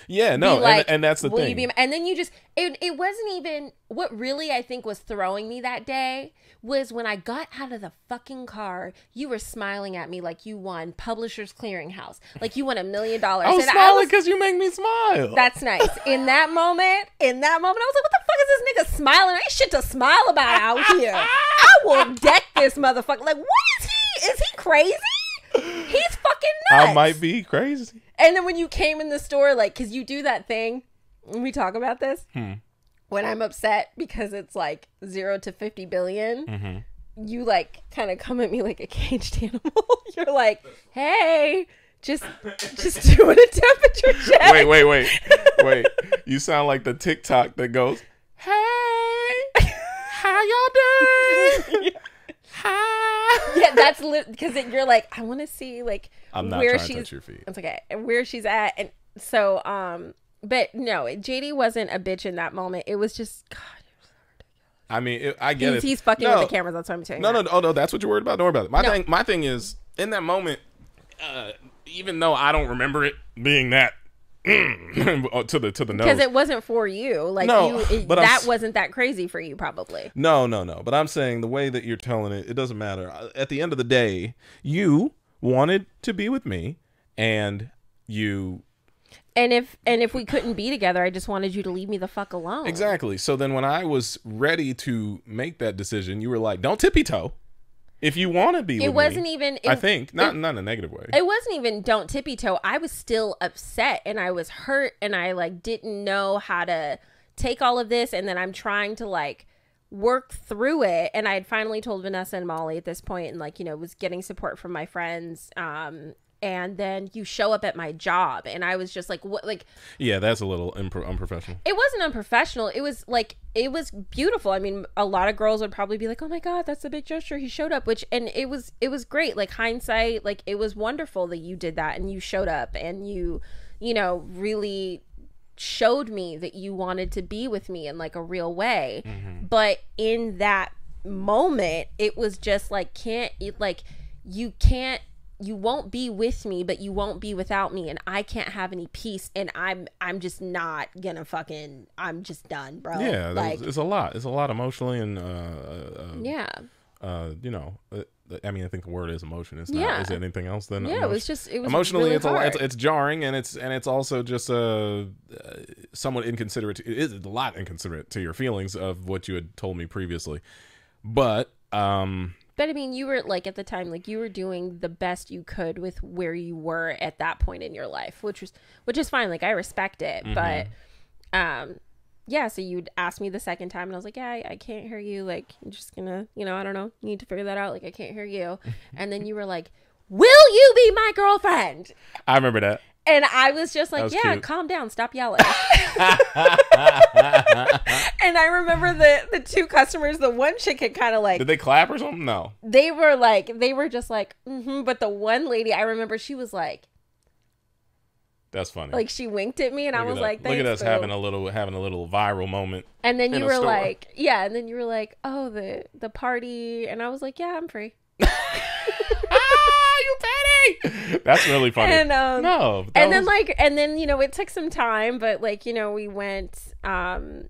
Yeah, no, like, and, and that's the thing. You be, and then you just, it, it wasn't even, what really I think was throwing me that day was when I got out of the fucking car, you were smiling at me like you won Publishers Clearinghouse. Like you won a million dollars. I was and smiling because you make me smile. That's nice. In that moment, in that moment, I was like, what the fuck is this nigga smiling? Ain't shit to smile about out here. I will deck this motherfucker. Like, what is he? Is he crazy? He's fucking nuts. I might be crazy. And then when you came in the store, like, because you do that thing, we talk about this, hmm. when I'm upset because it's like zero to fifty billion, mm-hmm. you like kind of come at me like a caged animal. You're like, hey, just just doing a temperature check. Wait, wait, wait. Wait. You sound like the TikTok that goes, hey, how y'all doing? Yeah. Hi. Yeah, that's because you're like, I want to see like I'm not where she's. To touch your feet. It's okay, where she's at, and so um, but no, J D wasn't a bitch in that moment. It was just God. It was so ridiculous. I mean, it, I get he's, it. He's fucking no, with the cameras. That's what I'm saying. No, no, no, oh no, that's what you're worried about. Don't worry about it. My no. thing, my thing is in that moment, uh, even though I don't remember it being that. to the to the nose because it wasn't for you like no, you, it, but that I'm, wasn't that crazy for you probably no no no but I'm saying the way that you're telling it, it doesn't matter. At the end of the day, you wanted to be with me, and you and if and if we couldn't be together, I just wanted you to leave me the fuck alone. Exactly. So then when I was ready to make that decision, you were like, don't tippy toe. If you want to be with me. It wasn't even... I think. Not not in a negative way. It wasn't even don't tippy-toe. I was still upset and I was hurt and I like didn't know how to take all of this, and then I'm trying to like work through it. And I had finally told Vanessa and Molly at this point and like, you know, was getting support from my friends. Um, and then you show up at my job and I was just like, what? Like, yeah, that's a little impro unprofessional. It wasn't unprofessional. It was like, it was beautiful. I mean, a lot of girls would probably be like, oh my God, that's a big gesture. He showed up, which, and it was, it was great. Like hindsight, like it was wonderful that you did that and you showed up and you, you know, really showed me that you wanted to be with me in like a real way. Mm-hmm. But in that moment, it was just like, can't it, like, you can't, you won't be with me, but you won't be without me, and I can't have any peace, and I'm I'm just not gonna fucking I'm just done, bro. Yeah, like, it's a lot. It's a lot emotionally and uh, uh yeah, uh, you know, uh, I mean, I think the word is emotion. It's not. Yeah. Is it anything else then? Yeah, emotion? It was just it was emotionally. Really it's hard. a it's, it's jarring, and it's and it's also just uh, uh somewhat inconsiderate. It is a lot inconsiderate to your feelings of what you had told me previously, but um. But I mean, you were like at the time, like you were doing the best you could with where you were at that point in your life, which was, which is fine. Like I respect it, mm-hmm. but, um, yeah. So you'd ask me the second time, and I was like, yeah, I, I can't hear you. Like, I'm just gonna, you know, I don't know, need to figure that out. Like, I can't hear you. And then you were like, will you be my girlfriend? I remember that. And I was just like, was yeah, cute. Calm down. Stop yelling. And I remember the, the two customers, the one chick had kind of like... Did they clap or something? No. They were like, they were just like, mm-hmm. But the one lady, I remember she was like... That's funny. Like she winked at me and look I was like, look at us boo. having a little having a little viral moment. And then you were store. like, yeah. And then you were like, oh, the, the party. And I was like, yeah, I'm free. You petty. That's really funny. And, um, no, and was... then like, and then you know, it took some time, but like you know, we went. Um,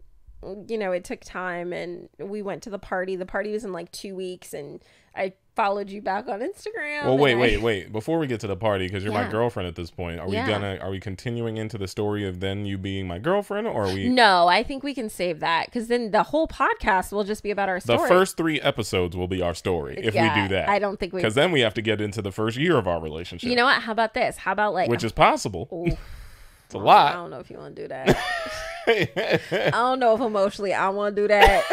you know, it took time, and we went to the party. The party was in like two weeks, and I followed you back on Instagram. Well, wait, I... wait, wait. Before we get to the party, because you're yeah. my girlfriend at this point, are yeah. we gonna are we continuing into the story of then you being my girlfriend, or are we? No, I think we can save that, because then the whole podcast will just be about our story. The first three episodes will be our story if yeah, we do that. I don't think we because then we have to get into the first year of our relationship. You know what? How about this? How about like which is possible. Oh. It's a lot. I don't know if you want to do that. I don't know if emotionally I want to do that.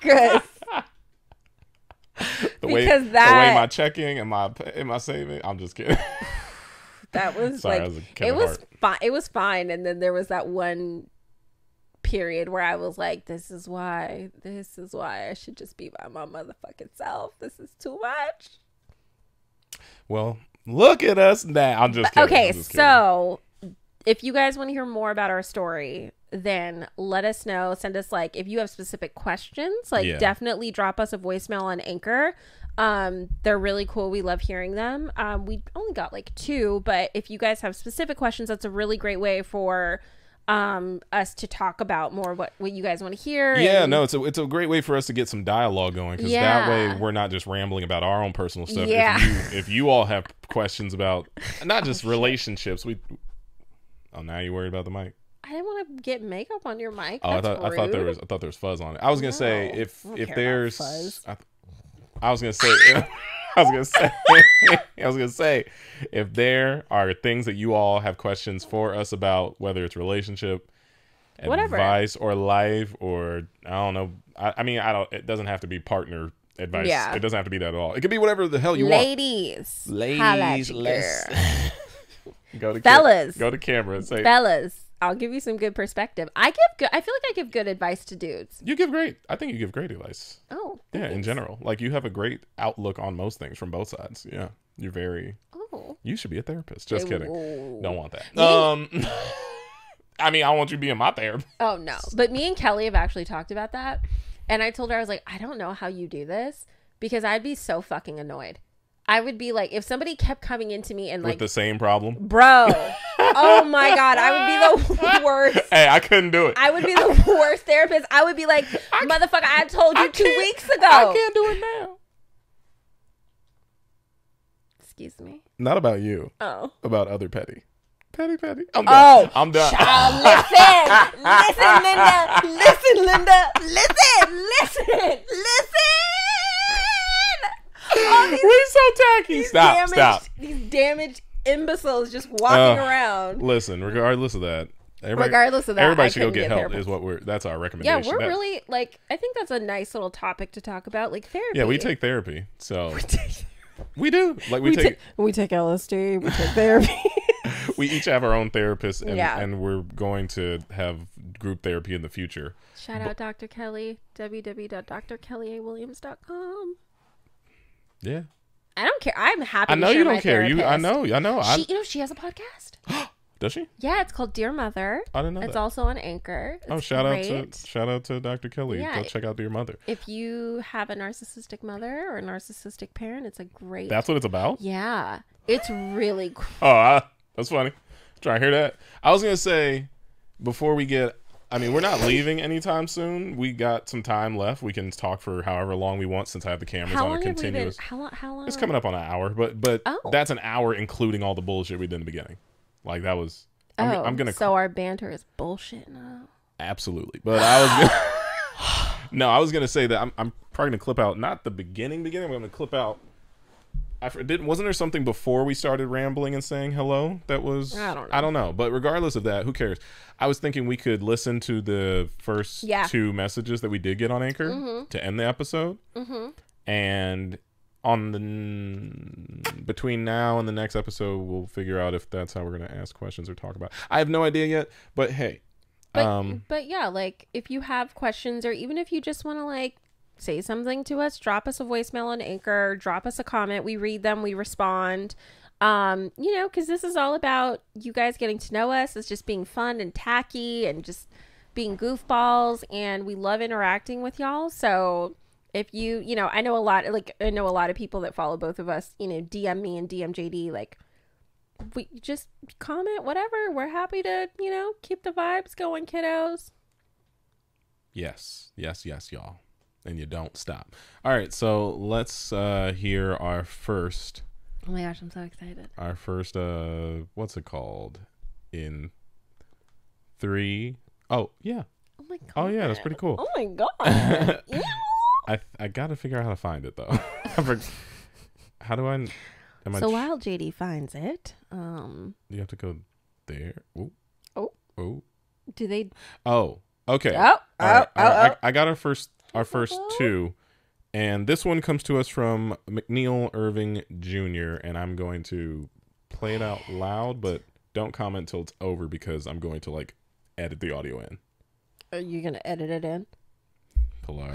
Because the way, because that, the way my checking and my and my saving, I'm just kidding. That was Sorry, like was it was fine. It was fine. And then there was that one period where I was like, "This is why. This is why I should just be by my motherfucking self. This is too much." Well, look at us now. I'm just kidding. Okay, I'm just kidding. So. If you guys want to hear more about our story, then let us know. Send us, like, if you have specific questions, like, yeah. definitely drop us a voicemail on Anchor. Um, they're really cool. We love hearing them. Um, we only got, like, two, but if you guys have specific questions, that's a really great way for um us to talk about more what what you guys want to hear. Yeah, and no, it's a, it's a great way for us to get some dialogue going, because yeah. that way we're not just rambling about our own personal stuff. Yeah. If you, if you all have questions about not just relationships, we... Oh, now you're worried about the mic. I didn't want to get makeup on your mic. Oh, I thought, I thought there was I thought there was fuzz on it. I was gonna no, say if if there's fuzz. I, I was gonna say I was gonna say I was gonna say if there are things that you all have questions for us about, whether it's relationship, whatever, advice, or life, or I don't know. I, I mean, I don't. It doesn't have to be partner advice. Yeah. It doesn't have to be that at all. It could be whatever the hell you ladies, want. Ladies, ladies, Go to fellas, go to camera and say, fellas, I'll give you some good perspective. I give good. I feel like I give good advice to dudes. You give great. I think you give great advice. Oh, thanks. Yeah. In general, like, you have a great outlook on most things from both sides. Yeah, you're very. Oh. You should be a therapist. Just kidding. Ooh. Don't want that. Me? Um, I mean, I want you being my therapist. Oh no, but me and Kelly have actually talked about that, and I told her, I was like, I don't know how you do this, because I'd be so fucking annoyed. I would be like, if somebody kept coming into me and like with the same problem, bro. Oh my god, I would be the worst. Hey, I couldn't do it. I would be the worst therapist. I would be like, I motherfucker, I told you I two weeks ago. I can't do it now. Excuse me. Not about you. Oh, about other petty, petty, petty. I'm done. Oh, I'm done. Child, listen, listen, Linda, listen, Linda, listen, listen, listen. Oh, these, we're so tacky. These stop, damaged, stop. These damaged imbeciles just walking uh, around. Listen, regardless of that, regardless of that, everybody I should go get, get help. Therapy. Is what we're. That's our recommendation. Yeah, we're that, really like. I think that's a nice little topic to talk about, like therapy. Yeah, we take therapy, so we, take, we do. Like we, we take, we take L S D, we take therapy. We each have our own therapist, and, yeah. and we're going to have group therapy in the future. Shout but, out, Doctor Kelly. w w w dot dr kelly a williams dot com. Yeah, I don't care. I'm happy. I know to you don't care. Therapist. You, I know, I know. I... She, you know, she has a podcast. Does she? Yeah, it's called Dear Mother. I didn't know. It's that. Also on Anchor. It's oh, shout great. out to shout out to Doctor Kelly. Yeah, go check out Dear Mother. If you have a narcissistic mother or a narcissistic parent, it's a great. That's what it's about. Yeah, it's really cool. Oh, I, that's funny. Try to hear that. I was gonna say before we get. I mean, we're not leaving anytime soon. We got some time left. We can talk for however long we want since I have the cameras how on a continuous. Been, how, long, how long? It's coming up on an hour, but but oh. that's an hour including all the bullshit we did in the beginning. Like that was. I'm, oh, I'm gonna. So our banter is bullshit now. Absolutely, but I was. Gonna, no, I was gonna say that I'm I'm probably gonna clip out not the beginning beginning. I'm gonna clip out. I didn't. Wasn't there something before we started rambling and saying hello? That was. I don't know. I don't know. But regardless of that, who cares? I was thinking we could listen to the first yeah. two messages that we did get on Anchor mm-hmm. to end the episode, mm-hmm. and on the between now and the next episode, we'll figure out if that's how we're going to ask questions or talk about it. I have no idea yet, but hey, but, um, but yeah, like if you have questions or even if you just want to like. Say something to us, drop us a voicemail on Anchor, drop us a comment. We read them, we respond. Um, you know, because this is all about you guys getting to know us. It's just being fun and tacky and just being goofballs. And we love interacting with y'all. So if you, you know, I know a lot, like, I know a lot of people that follow both of us, you know, D M me and D M J D. Like, we just comment, whatever. We're happy to, you know, keep the vibes going, kiddos. Yes, yes, yes, y'all. and you don't stop. All right, so let's uh, hear our first. Oh my gosh, I'm so excited. Our first, uh, what's it called? In three. Oh, yeah. Oh my God. Oh, yeah, that's pretty cool. Oh my God. Ew. I I got to figure out how to find it, though. How do I. Am so I while J D finds it, um, you have to go there. Ooh. Oh, oh, do they? Oh, okay. Oh, oh, right. oh, I, oh. I, I got our first, our first oh. two, and this one comes to us from McNeil Irving Junior And I'm going to play it out loud, but don't comment till it's over because I'm going to like edit the audio in. Are you gonna edit it in? Pilar,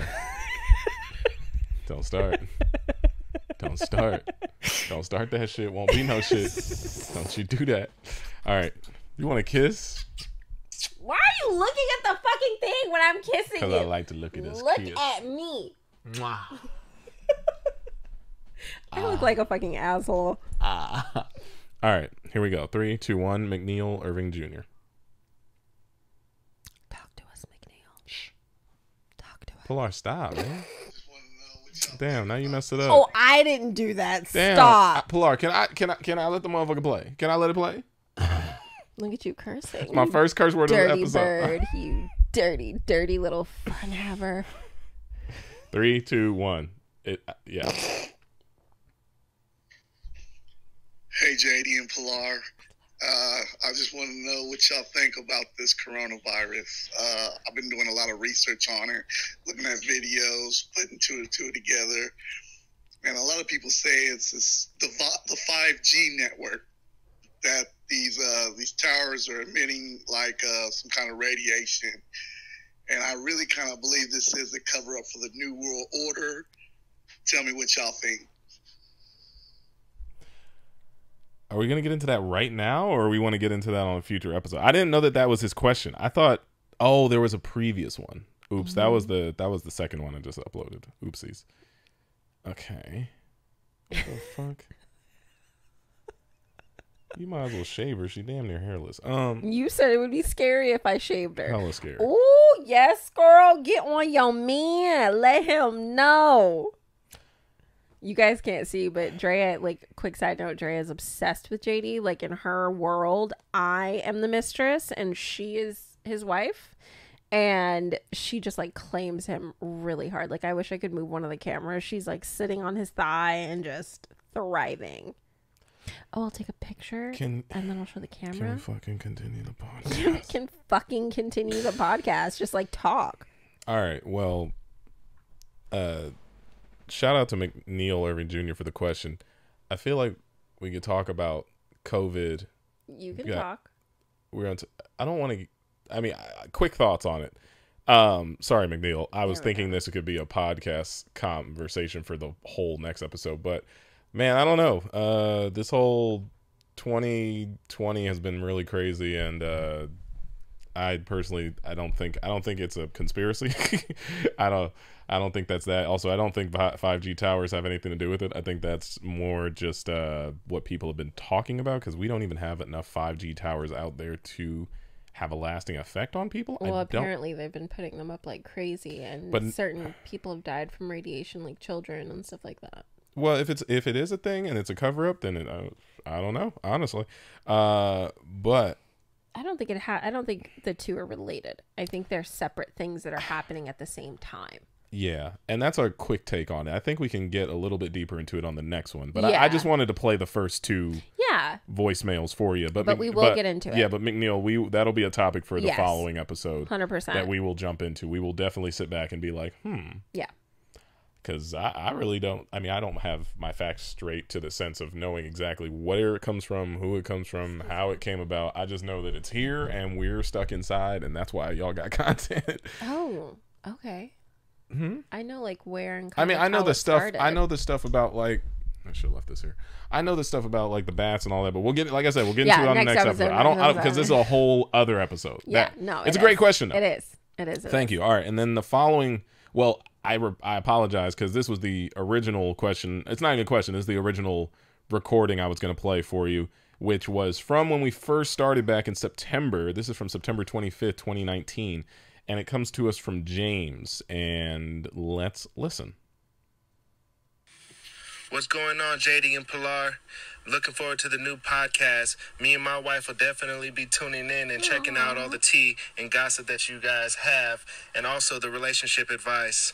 don't start. Don't start. Don't start that shit. Won't be no shit. Don't you do that. All right. You want to kiss? Why are you looking at the fucking thing when I'm kissing you? Because I like to look at this. Look kiss. at me. Mwah. I uh, look like a fucking asshole. Uh. All right. Here we go. Three, two, one. McNeil Irving Junior Talk to us, McNeil. Shh. Talk to us. Pilar, stop, man. Damn! Now you messed it up. Oh, I didn't do that. Damn. Stop, I, Pilar. Can I? Can I? Can I let the motherfucker play? Can I let it play? Look at you cursing. My first curse word dirty of the episode. Dirty bird, you dirty, dirty little fun haver. Three, two, one. It. Uh, yeah. Hey, J D and Pilar. Uh, I just want to know what y'all think about this coronavirus. Uh, I've been doing a lot of research on it, looking at videos, putting two and two together. And a lot of people say it's this, the the five G network that these uh, these towers are emitting like uh, some kind of radiation. And I really kind of believe this is a cover up for the New World Order. Tell me what y'all think. Are we going to get into that right now, or we want to get into that on a future episode? I didn't know that that was his question. I thought, oh, there was a previous one. Oops, mm-hmm. that was the that was the second one I just uploaded. Oopsies. Okay. What the fuck? You might as well shave her. She damn near hairless. Um, You said it would be scary if I shaved her. Hella scary. Ooh, yes, girl. Get on your man. Let him know. You guys can't see, but Drea, like, quick side note, Drea is obsessed with J D. Like, in her world, I am the mistress, and she is his wife, and she just, like, claims him really hard. Like, I wish I could move one of the cameras. She's, like, sitting on his thigh and just thriving. Oh, I'll take a picture, can, and then I'll show the camera. Can fucking continue the podcast. We can fucking continue the podcast. Just, like, talk. All right, well, uh... shout out to McNeil Irving Junior for the question. I feel like we could talk about COVID. You can we got, talk. We're on. T I don't want to. I mean, I, quick thoughts on it. Um, sorry, McNeil. I was there thinking this could be a podcast conversation for the whole next episode, but man, I don't know. Uh, this whole twenty twenty has been really crazy, and uh, I personally, I don't think, I don't think it's a conspiracy. I don't. I don't think that's that. Also, I don't think five G towers have anything to do with it. I think that's more just uh, what people have been talking about, because we don't even have enough five G towers out there to have a lasting effect on people. Well, I apparently don't... they've been putting them up like crazy, and but... certain people have died from radiation, like children and stuff like that. Well, if it's if it is a thing and it's a cover up, then it, uh, I don't know, honestly. Uh, but. I don't think it. Ha I don't think the two are related. I think they're separate things that are happening at the same time. Yeah, and that's our quick take on it. I think we can get a little bit deeper into it on the next one, but yeah. I, I just wanted to play the first two yeah. voicemails for you. But, but we will but, get into it. Yeah, but McNeil, we that'll be a topic for the yes. following episode. one hundred percent. That we will jump into. We will definitely sit back and be like, hmm. Yeah. Because I, I really don't, I mean, I don't have my facts straight to the sense of knowing exactly where it comes from, who it comes from, how it came about. I just know that it's here and we're stuck inside, and that's why y'all got content. Oh, okay. Mm-hmm. I know like where and I mean I know the stuff started. I know the stuff about like I should have left this here. I know the stuff about like the bats and all that, but we'll get like I said we'll get yeah, into it on next the next episode. episode. I don't because this is a whole other episode. Yeah, that, no, it's it a is. great question. Though. It is. It is. It Thank is. you. All right, and then the following. Well, I re I apologize because this was the original question. It's not even a question. It's the original recording I was going to play for you, which was from when we first started back in September. This is from September twenty fifth, twenty nineteen. and it comes to us from James. And let's listen. What's going on, J D and Pilar? Looking forward to the new podcast. Me and my wife will definitely be tuning in and checking out all the tea and gossip that you guys have, and also the relationship advice.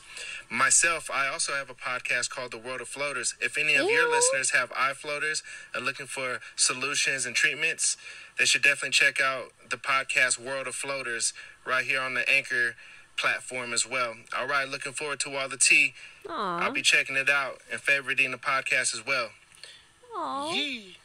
Myself, I also have a podcast called The World of Floaters. If any of Ew. your listeners have eye floaters and looking for solutions and treatments, they should definitely check out the podcast World of Floaters right here on the Anchor platform as well. All right, looking forward to all the tea. Aww. I'll be checking it out and favoriting the podcast as well. Aww. Yee.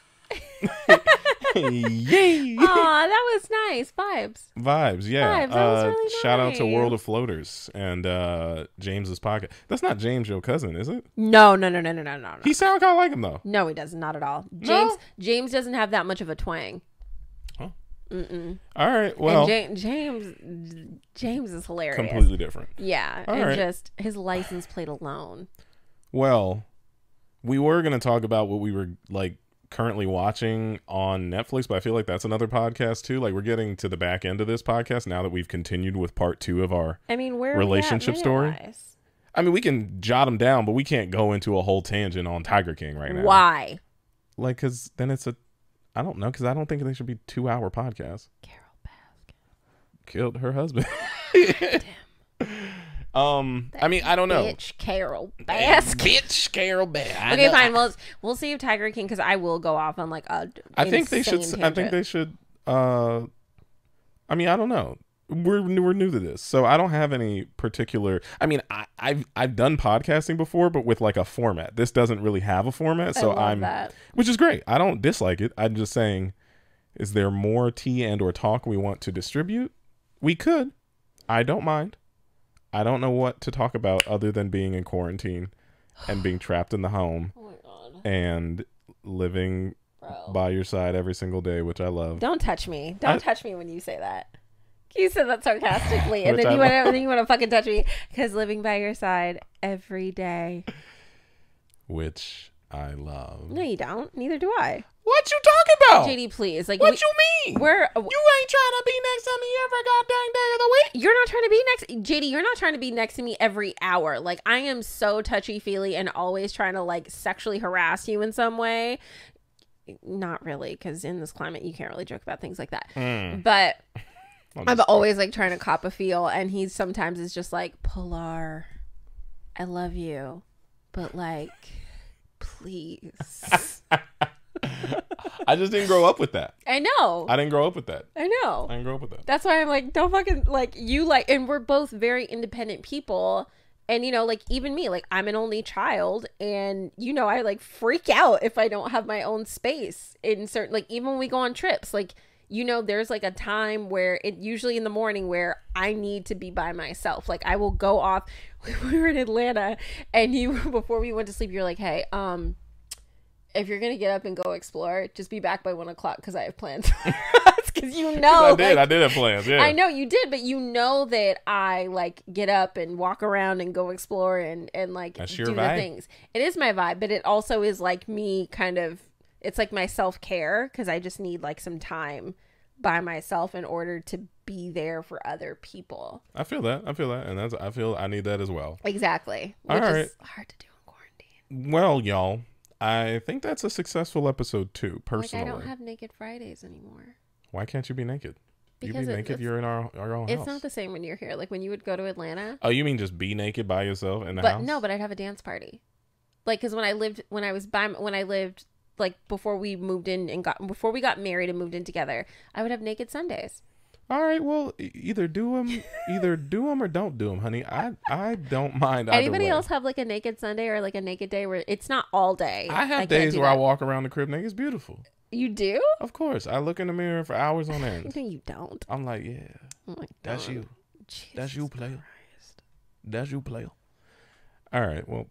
Yay. Aw, that was nice. Vibes. Vibes, yeah. Vibes. That was really uh, nice. Shout out to World of Floaters and uh, James's podcast. That's not James, your cousin, is it? No, no, no, no, no, no, no. He sounds kind of like him, though. No, he doesn't. Not at all. James no? James doesn't have that much of a twang. Mm-mm. All right, well, and James, James James is hilarious. Completely different. Yeah, all and right. just his license plate alone. Well, we were going to talk about what we were like currently watching on Netflix, but I feel like that's another podcast too. Like, we're getting to the back end of this podcast now that we've continued with part two of our I mean, where relationship story. I mean, we can jot them down, but we can't go into a whole tangent on Tiger King right now. Why? Like, because then it's a I don't know, because I don't think they should be two-hour podcasts. Carol Baskin killed her husband. um, that I mean, I don't know. Bitch, Carol Baskin. Bitch, Carol Baskin. Okay, fine. Well, we'll see if Tiger King, because I will go off on like a. I think they should. Tangent. I think they should. Uh, I mean, I don't know. We're we're new to this, so I don't have any particular. I mean, I, I've I've done podcasting before, but with like a format. This doesn't really have a format, so I love I'm that. Which is great. I don't dislike it. I'm just saying, is there more tea and or talk we want to distribute? We could. I don't mind. I don't know what to talk about other than being in quarantine and being trapped in the home oh my God. and living Bro. by your side every single day, which I love. Don't touch me. Don't I, touch me when you say that. You said that sarcastically, and then you, wanna, then you want to fucking touch me, because living by your side every day. Which I love. No, you don't. Neither do I. What you talking about? J D, please. Like, What we, you mean? We're, uh, you ain't trying to be next to me every goddamn day of the week. You're not trying to be next. J D, you're not trying to be next to me every hour. Like, I am so touchy-feely and always trying to, like, sexually harass you in some way. Not really, because in this climate, you can't really joke about things like that. Mm. But... I'm always like trying to cop a feel, and he sometimes is just like, Pilar, I love you, but like, please. I just didn't grow up with that. I know. I didn't grow up with that. I know. I didn't grow up with that. That's why I'm like, don't fucking like you like, and we're both very independent people. And, you know, like, even me, like, I'm an only child, and, you know, I like freak out if I don't have my own space in certain, like, even when we go on trips, like, you know, there's like a time where it usually in the morning where I need to be by myself. Like, I will go off. We were in Atlanta, and you, before we went to sleep, you're like, hey, um, if you're going to get up and go explore, just be back by one o'clock because I have plans. Because you know. I did. Like, I did have plans. Yeah. I know you did, but you know that I like get up and walk around and go explore and, and like That's do your vibe. the things. It is my vibe, but it also is like me kind of. It's like my self-care, because I just need like some time by myself in order to be there for other people. I feel that. I feel that. And that's, I feel I need that as well. Exactly. Which All right. is hard to do in quarantine. Well, y'all, I think that's a successful episode too, personally. Like, I don't have Naked Fridays anymore. Why can't you be naked? Because you be naked, you're in our, our own it's house. It's not the same when you're here. Like when you would go to Atlanta. Oh, you mean just be naked by yourself in the but, house? No, but I'd have a dance party. Like, because when I lived, when I was by, when I lived... like before we moved in and got before we got married and moved in together, I would have naked Sundays. All right, well, either do them, either do them or don't do them, honey. I I don't mind. Anybody way. else have like a naked Sunday or like a naked day where it's not all day? I have I days where that. I walk around the crib naked. It's beautiful. You do? Of course. I look in the mirror for hours on end. No, you don't. I'm like, yeah, oh my God. That's you. Jesus That's you, player. Christ. That's you, player. All right, well.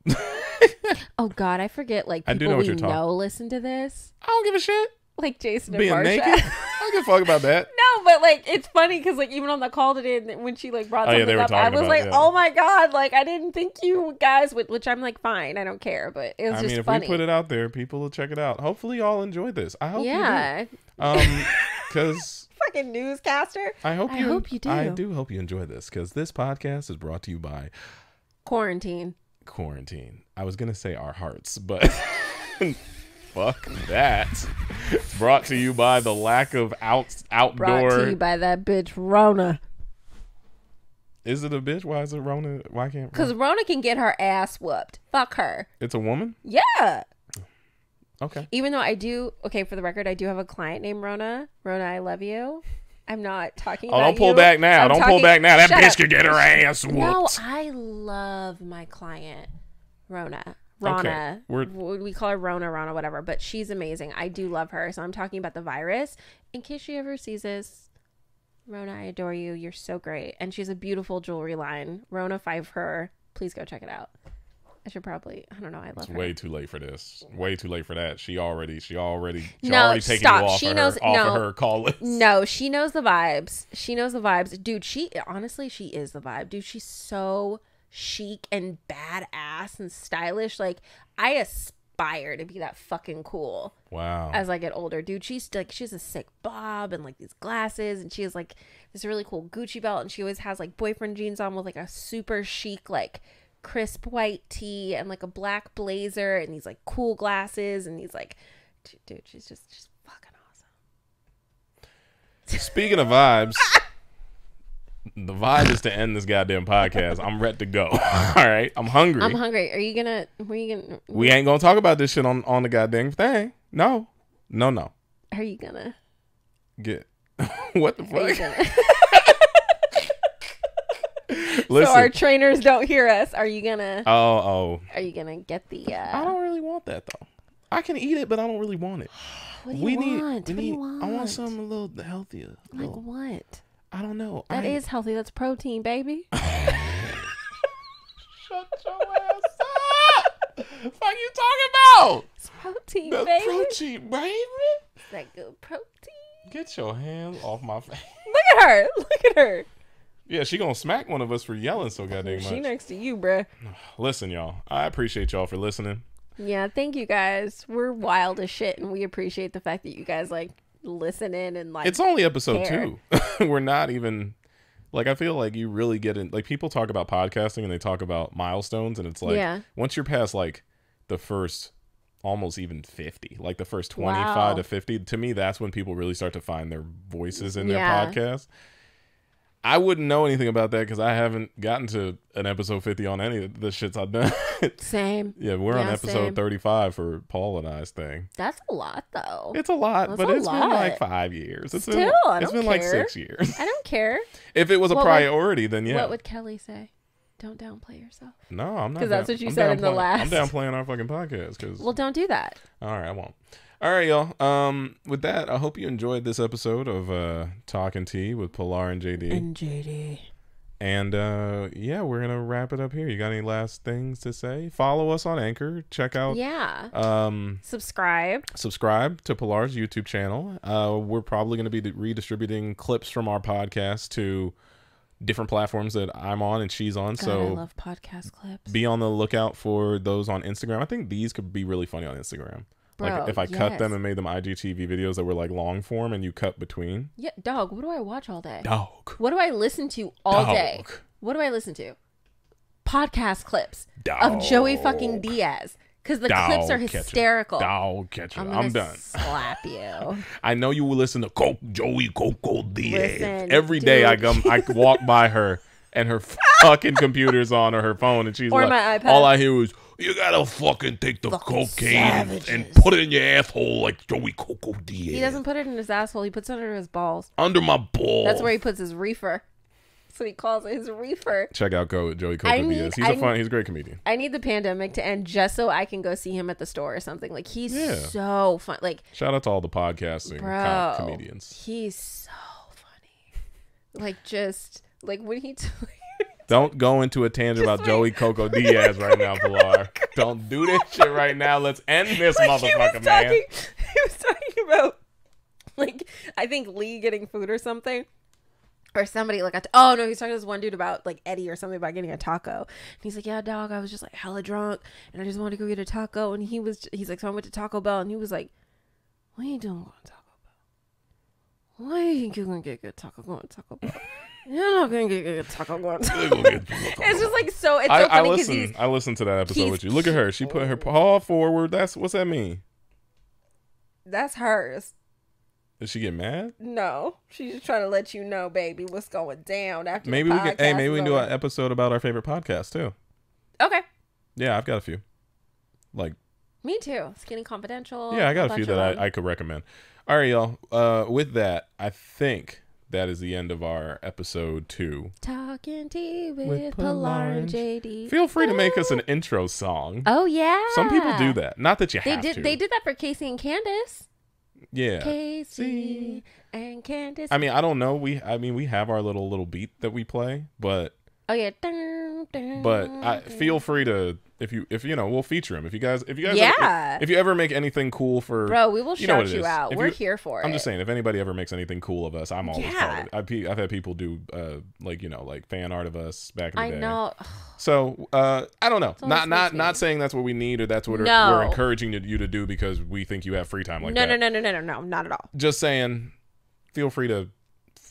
Oh God, I forget. Like people I do know we what you're know talking. Listen to this. I don't give a shit. Like Jason being and naked. I don't give a fuck about that. No, but like it's funny because like even on the call today when she like brought oh, something yeah, up, I was about, like, yeah. oh my God, like I didn't think you guys would. Which I'm like, fine, I don't care. But it was I just mean, if funny. We put it out there, people will check it out. Hopefully, y'all enjoyed this. I hope. Yeah. You do. Um, because fucking newscaster. I hope you, I hope you do. I do hope you enjoy this, because this podcast is brought to you by Quarantine. Quarantine. I was going to say our hearts, but fuck that. Brought to you by the lack of out, outdoor. Brought to you by that bitch Rona. Is it a bitch? Why is it Rona? Why can't? Because Rona can get her ass whooped. Fuck her. It's a woman? Yeah. Okay. Even though I do, okay, for the record, I do have a client named Rona. Rona, I love you. I'm not talking about you. Oh, don't pull back now. Don't pull back now. That bitch could get her ass whooped. No, I love my client, Rona. Rona. Okay. We call her Rona, Rona, whatever, but she's amazing. I do love her. So I'm talking about the virus. In case she ever sees this, Rona, I adore you. You're so great. And she has a beautiful jewelry line. Rona Five Her. Please go check it out. I should probably, I don't know, I love it's her. Way too late for this. Way too late for that. She already, she already, she no, already taking you off, she of, knows, her, off no, of her call list. No, she knows the vibes. She knows the vibes. Dude, she, honestly, she is the vibe. Dude, she's so chic and badass and stylish. Like, I aspire to be that fucking cool. Wow. As I get older. Dude, she's like, she has a sick bob and like these glasses. And she has like this really cool Gucci belt. And she always has like boyfriend jeans on with like a super chic, like, crisp white tee and like a black blazer and these like cool glasses and these like, dude, she's just just fucking awesome. Speaking of vibes, the vibe is to end this goddamn podcast. I'm ready to go. All right, I'm hungry. I'm hungry. Are you gonna? Are you gonna? We ain't gonna talk about this shit on on the goddamn thing. No, no, no. Are you gonna get what the fuck? Listen. So our trainers don't hear us. Are you gonna? Oh, oh. Are you gonna get the? Uh... I don't really want that though. I can eat it, but I don't really want it. What do you we want? Need, what we do need, you want? I want something a little healthier. Like little, what? I don't know. That I... is healthy. That's protein, baby. Shut your ass up! What are you talking about? It's protein, the baby. Protein, baby. Is that good protein? Get your hands off my face! Look at her! Look at her! Yeah, she gonna smack one of us for yelling so goddamn much. She next to you, bruh. Listen, y'all. I appreciate y'all for listening. Yeah, thank you guys. We're wild as shit, and we appreciate the fact that you guys like listen in and like. It's only episode care. two. We're not even like I feel like you really get in. Like people talk about podcasting and they talk about milestones, and it's like yeah. once you're past like the first almost even fifty, like the first twenty-five wow. to fifty, to me that's when people really start to find their voices in their yeah. podcast. I wouldn't know anything about that because I haven't gotten to an episode fifty on any of the shits I've done. Same. Yeah, we're yeah, on episode same. thirty-five for Paul and I's thing. That's a lot, though. It's a lot, That's but a it's lot. been like five years. It's Still, been, I don't It's been care. like six years. I don't care. If it was a what priority, would, then yeah. What would Kelly say? Don't downplay yourself. No, I'm not. Because that's what you I'm said in the last. I'm downplaying our fucking podcast. Cause... Well, don't do that. All right, I won't. All right, y'all. Um, with that, I hope you enjoyed this episode of uh, Talk and Tea with Pilar and J D. And J D. And uh, yeah, we're gonna wrap it up here. You got any last things to say? Follow us on Anchor. Check out. Yeah. Um. Subscribe. Subscribe to Pilar's YouTube channel. Uh, we're probably gonna be redistributing clips from our podcast to different platforms that I'm on and she's on. God, so I love podcast clips. Be on the lookout for those on Instagram. I think these could be really funny on Instagram. Bro, like if I yes. cut them and made them I G T V videos that were like long form and you cut between. Yeah, dog. What do I watch all day? Dog. What do I listen to all dog. day? What do I listen to? Podcast clips dog. of Joey fucking Diaz because the dog clips are hysterical. Catcher. Dog catcher. I'm, I'm done. Slap you. I know you will listen to Co Joey Coco Diaz listen, every dude. day. I come. I walk by her and her fucking computer's on or her phone and she's or like, my iPad. All I hear is. You gotta fucking take the fucking cocaine savages. and put it in your asshole like Joey Coco Diaz. He doesn't put it in his asshole. He puts it under his balls. Under my balls. That's where he puts his reefer. That's what he calls it, his reefer. Check out Joey Coco I Diaz. Need, he's I a fun. Need, he's a great comedian. I need the pandemic to end just so I can go see him at the store or something. Like he's yeah. so fun. Like shout out to all the podcasting bro, comedians. He's so funny. Like just like when he. Don't go into a tangent Just about wait. Joey Coco Diaz right now, Pilar. Don't do this shit right now. Let's end this like motherfucker, he man. Talking, he was talking about, like, I think Lee getting food or something. Or somebody, like, a t oh, no, he was talking to this one dude about, like, Eddie or something about getting a taco. And he's like, yeah, dog, I was just, like, hella drunk. And I just wanted to go get a taco. And he was, he's like, so I went to Taco Bell. And he was like, what are you doing going to Taco Bell? Why you gonna get good taco? Go on Taco Bell. You're not gonna get good taco. Go on Taco Bell. It's just like so. It's I, so funny because I listen. I listened to that episode Keith, with you. Look at her. She put her paw forward. That's what's that mean? That's hers. Did she get mad? No, she's just trying to let you know, baby, what's going down. After maybe we could. Hey, maybe we can do an episode about our favorite podcast too. Okay. Yeah, I've got a few. Like. Me too. Skinny Confidential. Yeah, I got a, a few that I, I could recommend. All right, y'all. Uh, with that, I think that is the end of our episode two. Talk and Tea with, with Pilar and J D. Feel free oh. to make us an intro song. Oh yeah. Some people do that. Not that you they have did, to. They did that for Casey and Candace. Yeah. Casey and Candace. I mean, I don't know. We, I mean, we have our little little beat that we play, but. Oh yeah. Dun, dun, but I feel free to. If you, if you know, we'll feature him. If you guys, if you guys, yeah. ever, if, if you ever make anything cool for, bro, we will shout you, know you out. If We're you, here for I'm it. I'm just saying, if anybody ever makes anything cool of us, I'm always yeah. part of it. I've, I've had people do, uh, like you know, like fan art of us back in the I day. I know. So uh, I don't know. Not, not, me. not saying that's what we need or that's what no. we're encouraging you to do because we think you have free time like no, that. No, no, no, no, no, no, not at all. Just saying, feel free to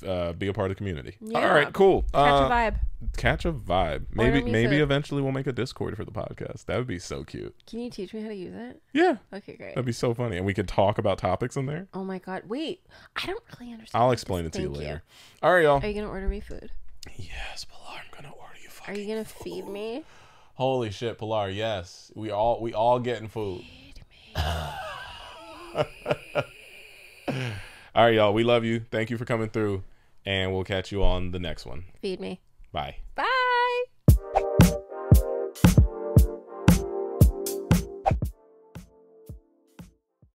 uh, be a part of the community. Yeah. All right, cool. Catch uh, a vibe. Catch a vibe. Maybe maybe eventually we'll make a Discord for the podcast. That would be so cute. Can you teach me how to use it? Yeah. Okay, great. That'd be so funny. And we could talk about topics in there. Oh my god. Wait. I don't really understand. I'll explain it to you later. All right, y'all. Are you gonna order me food? Yes, Pilar, I'm gonna order you fucking food. Are you gonna feed me? Holy shit, Pilar, yes. We all we all getting food. Feed me. All right, y'all. We love you. Thank you for coming through. And we'll catch you on the next one. Feed me. Bye. Bye.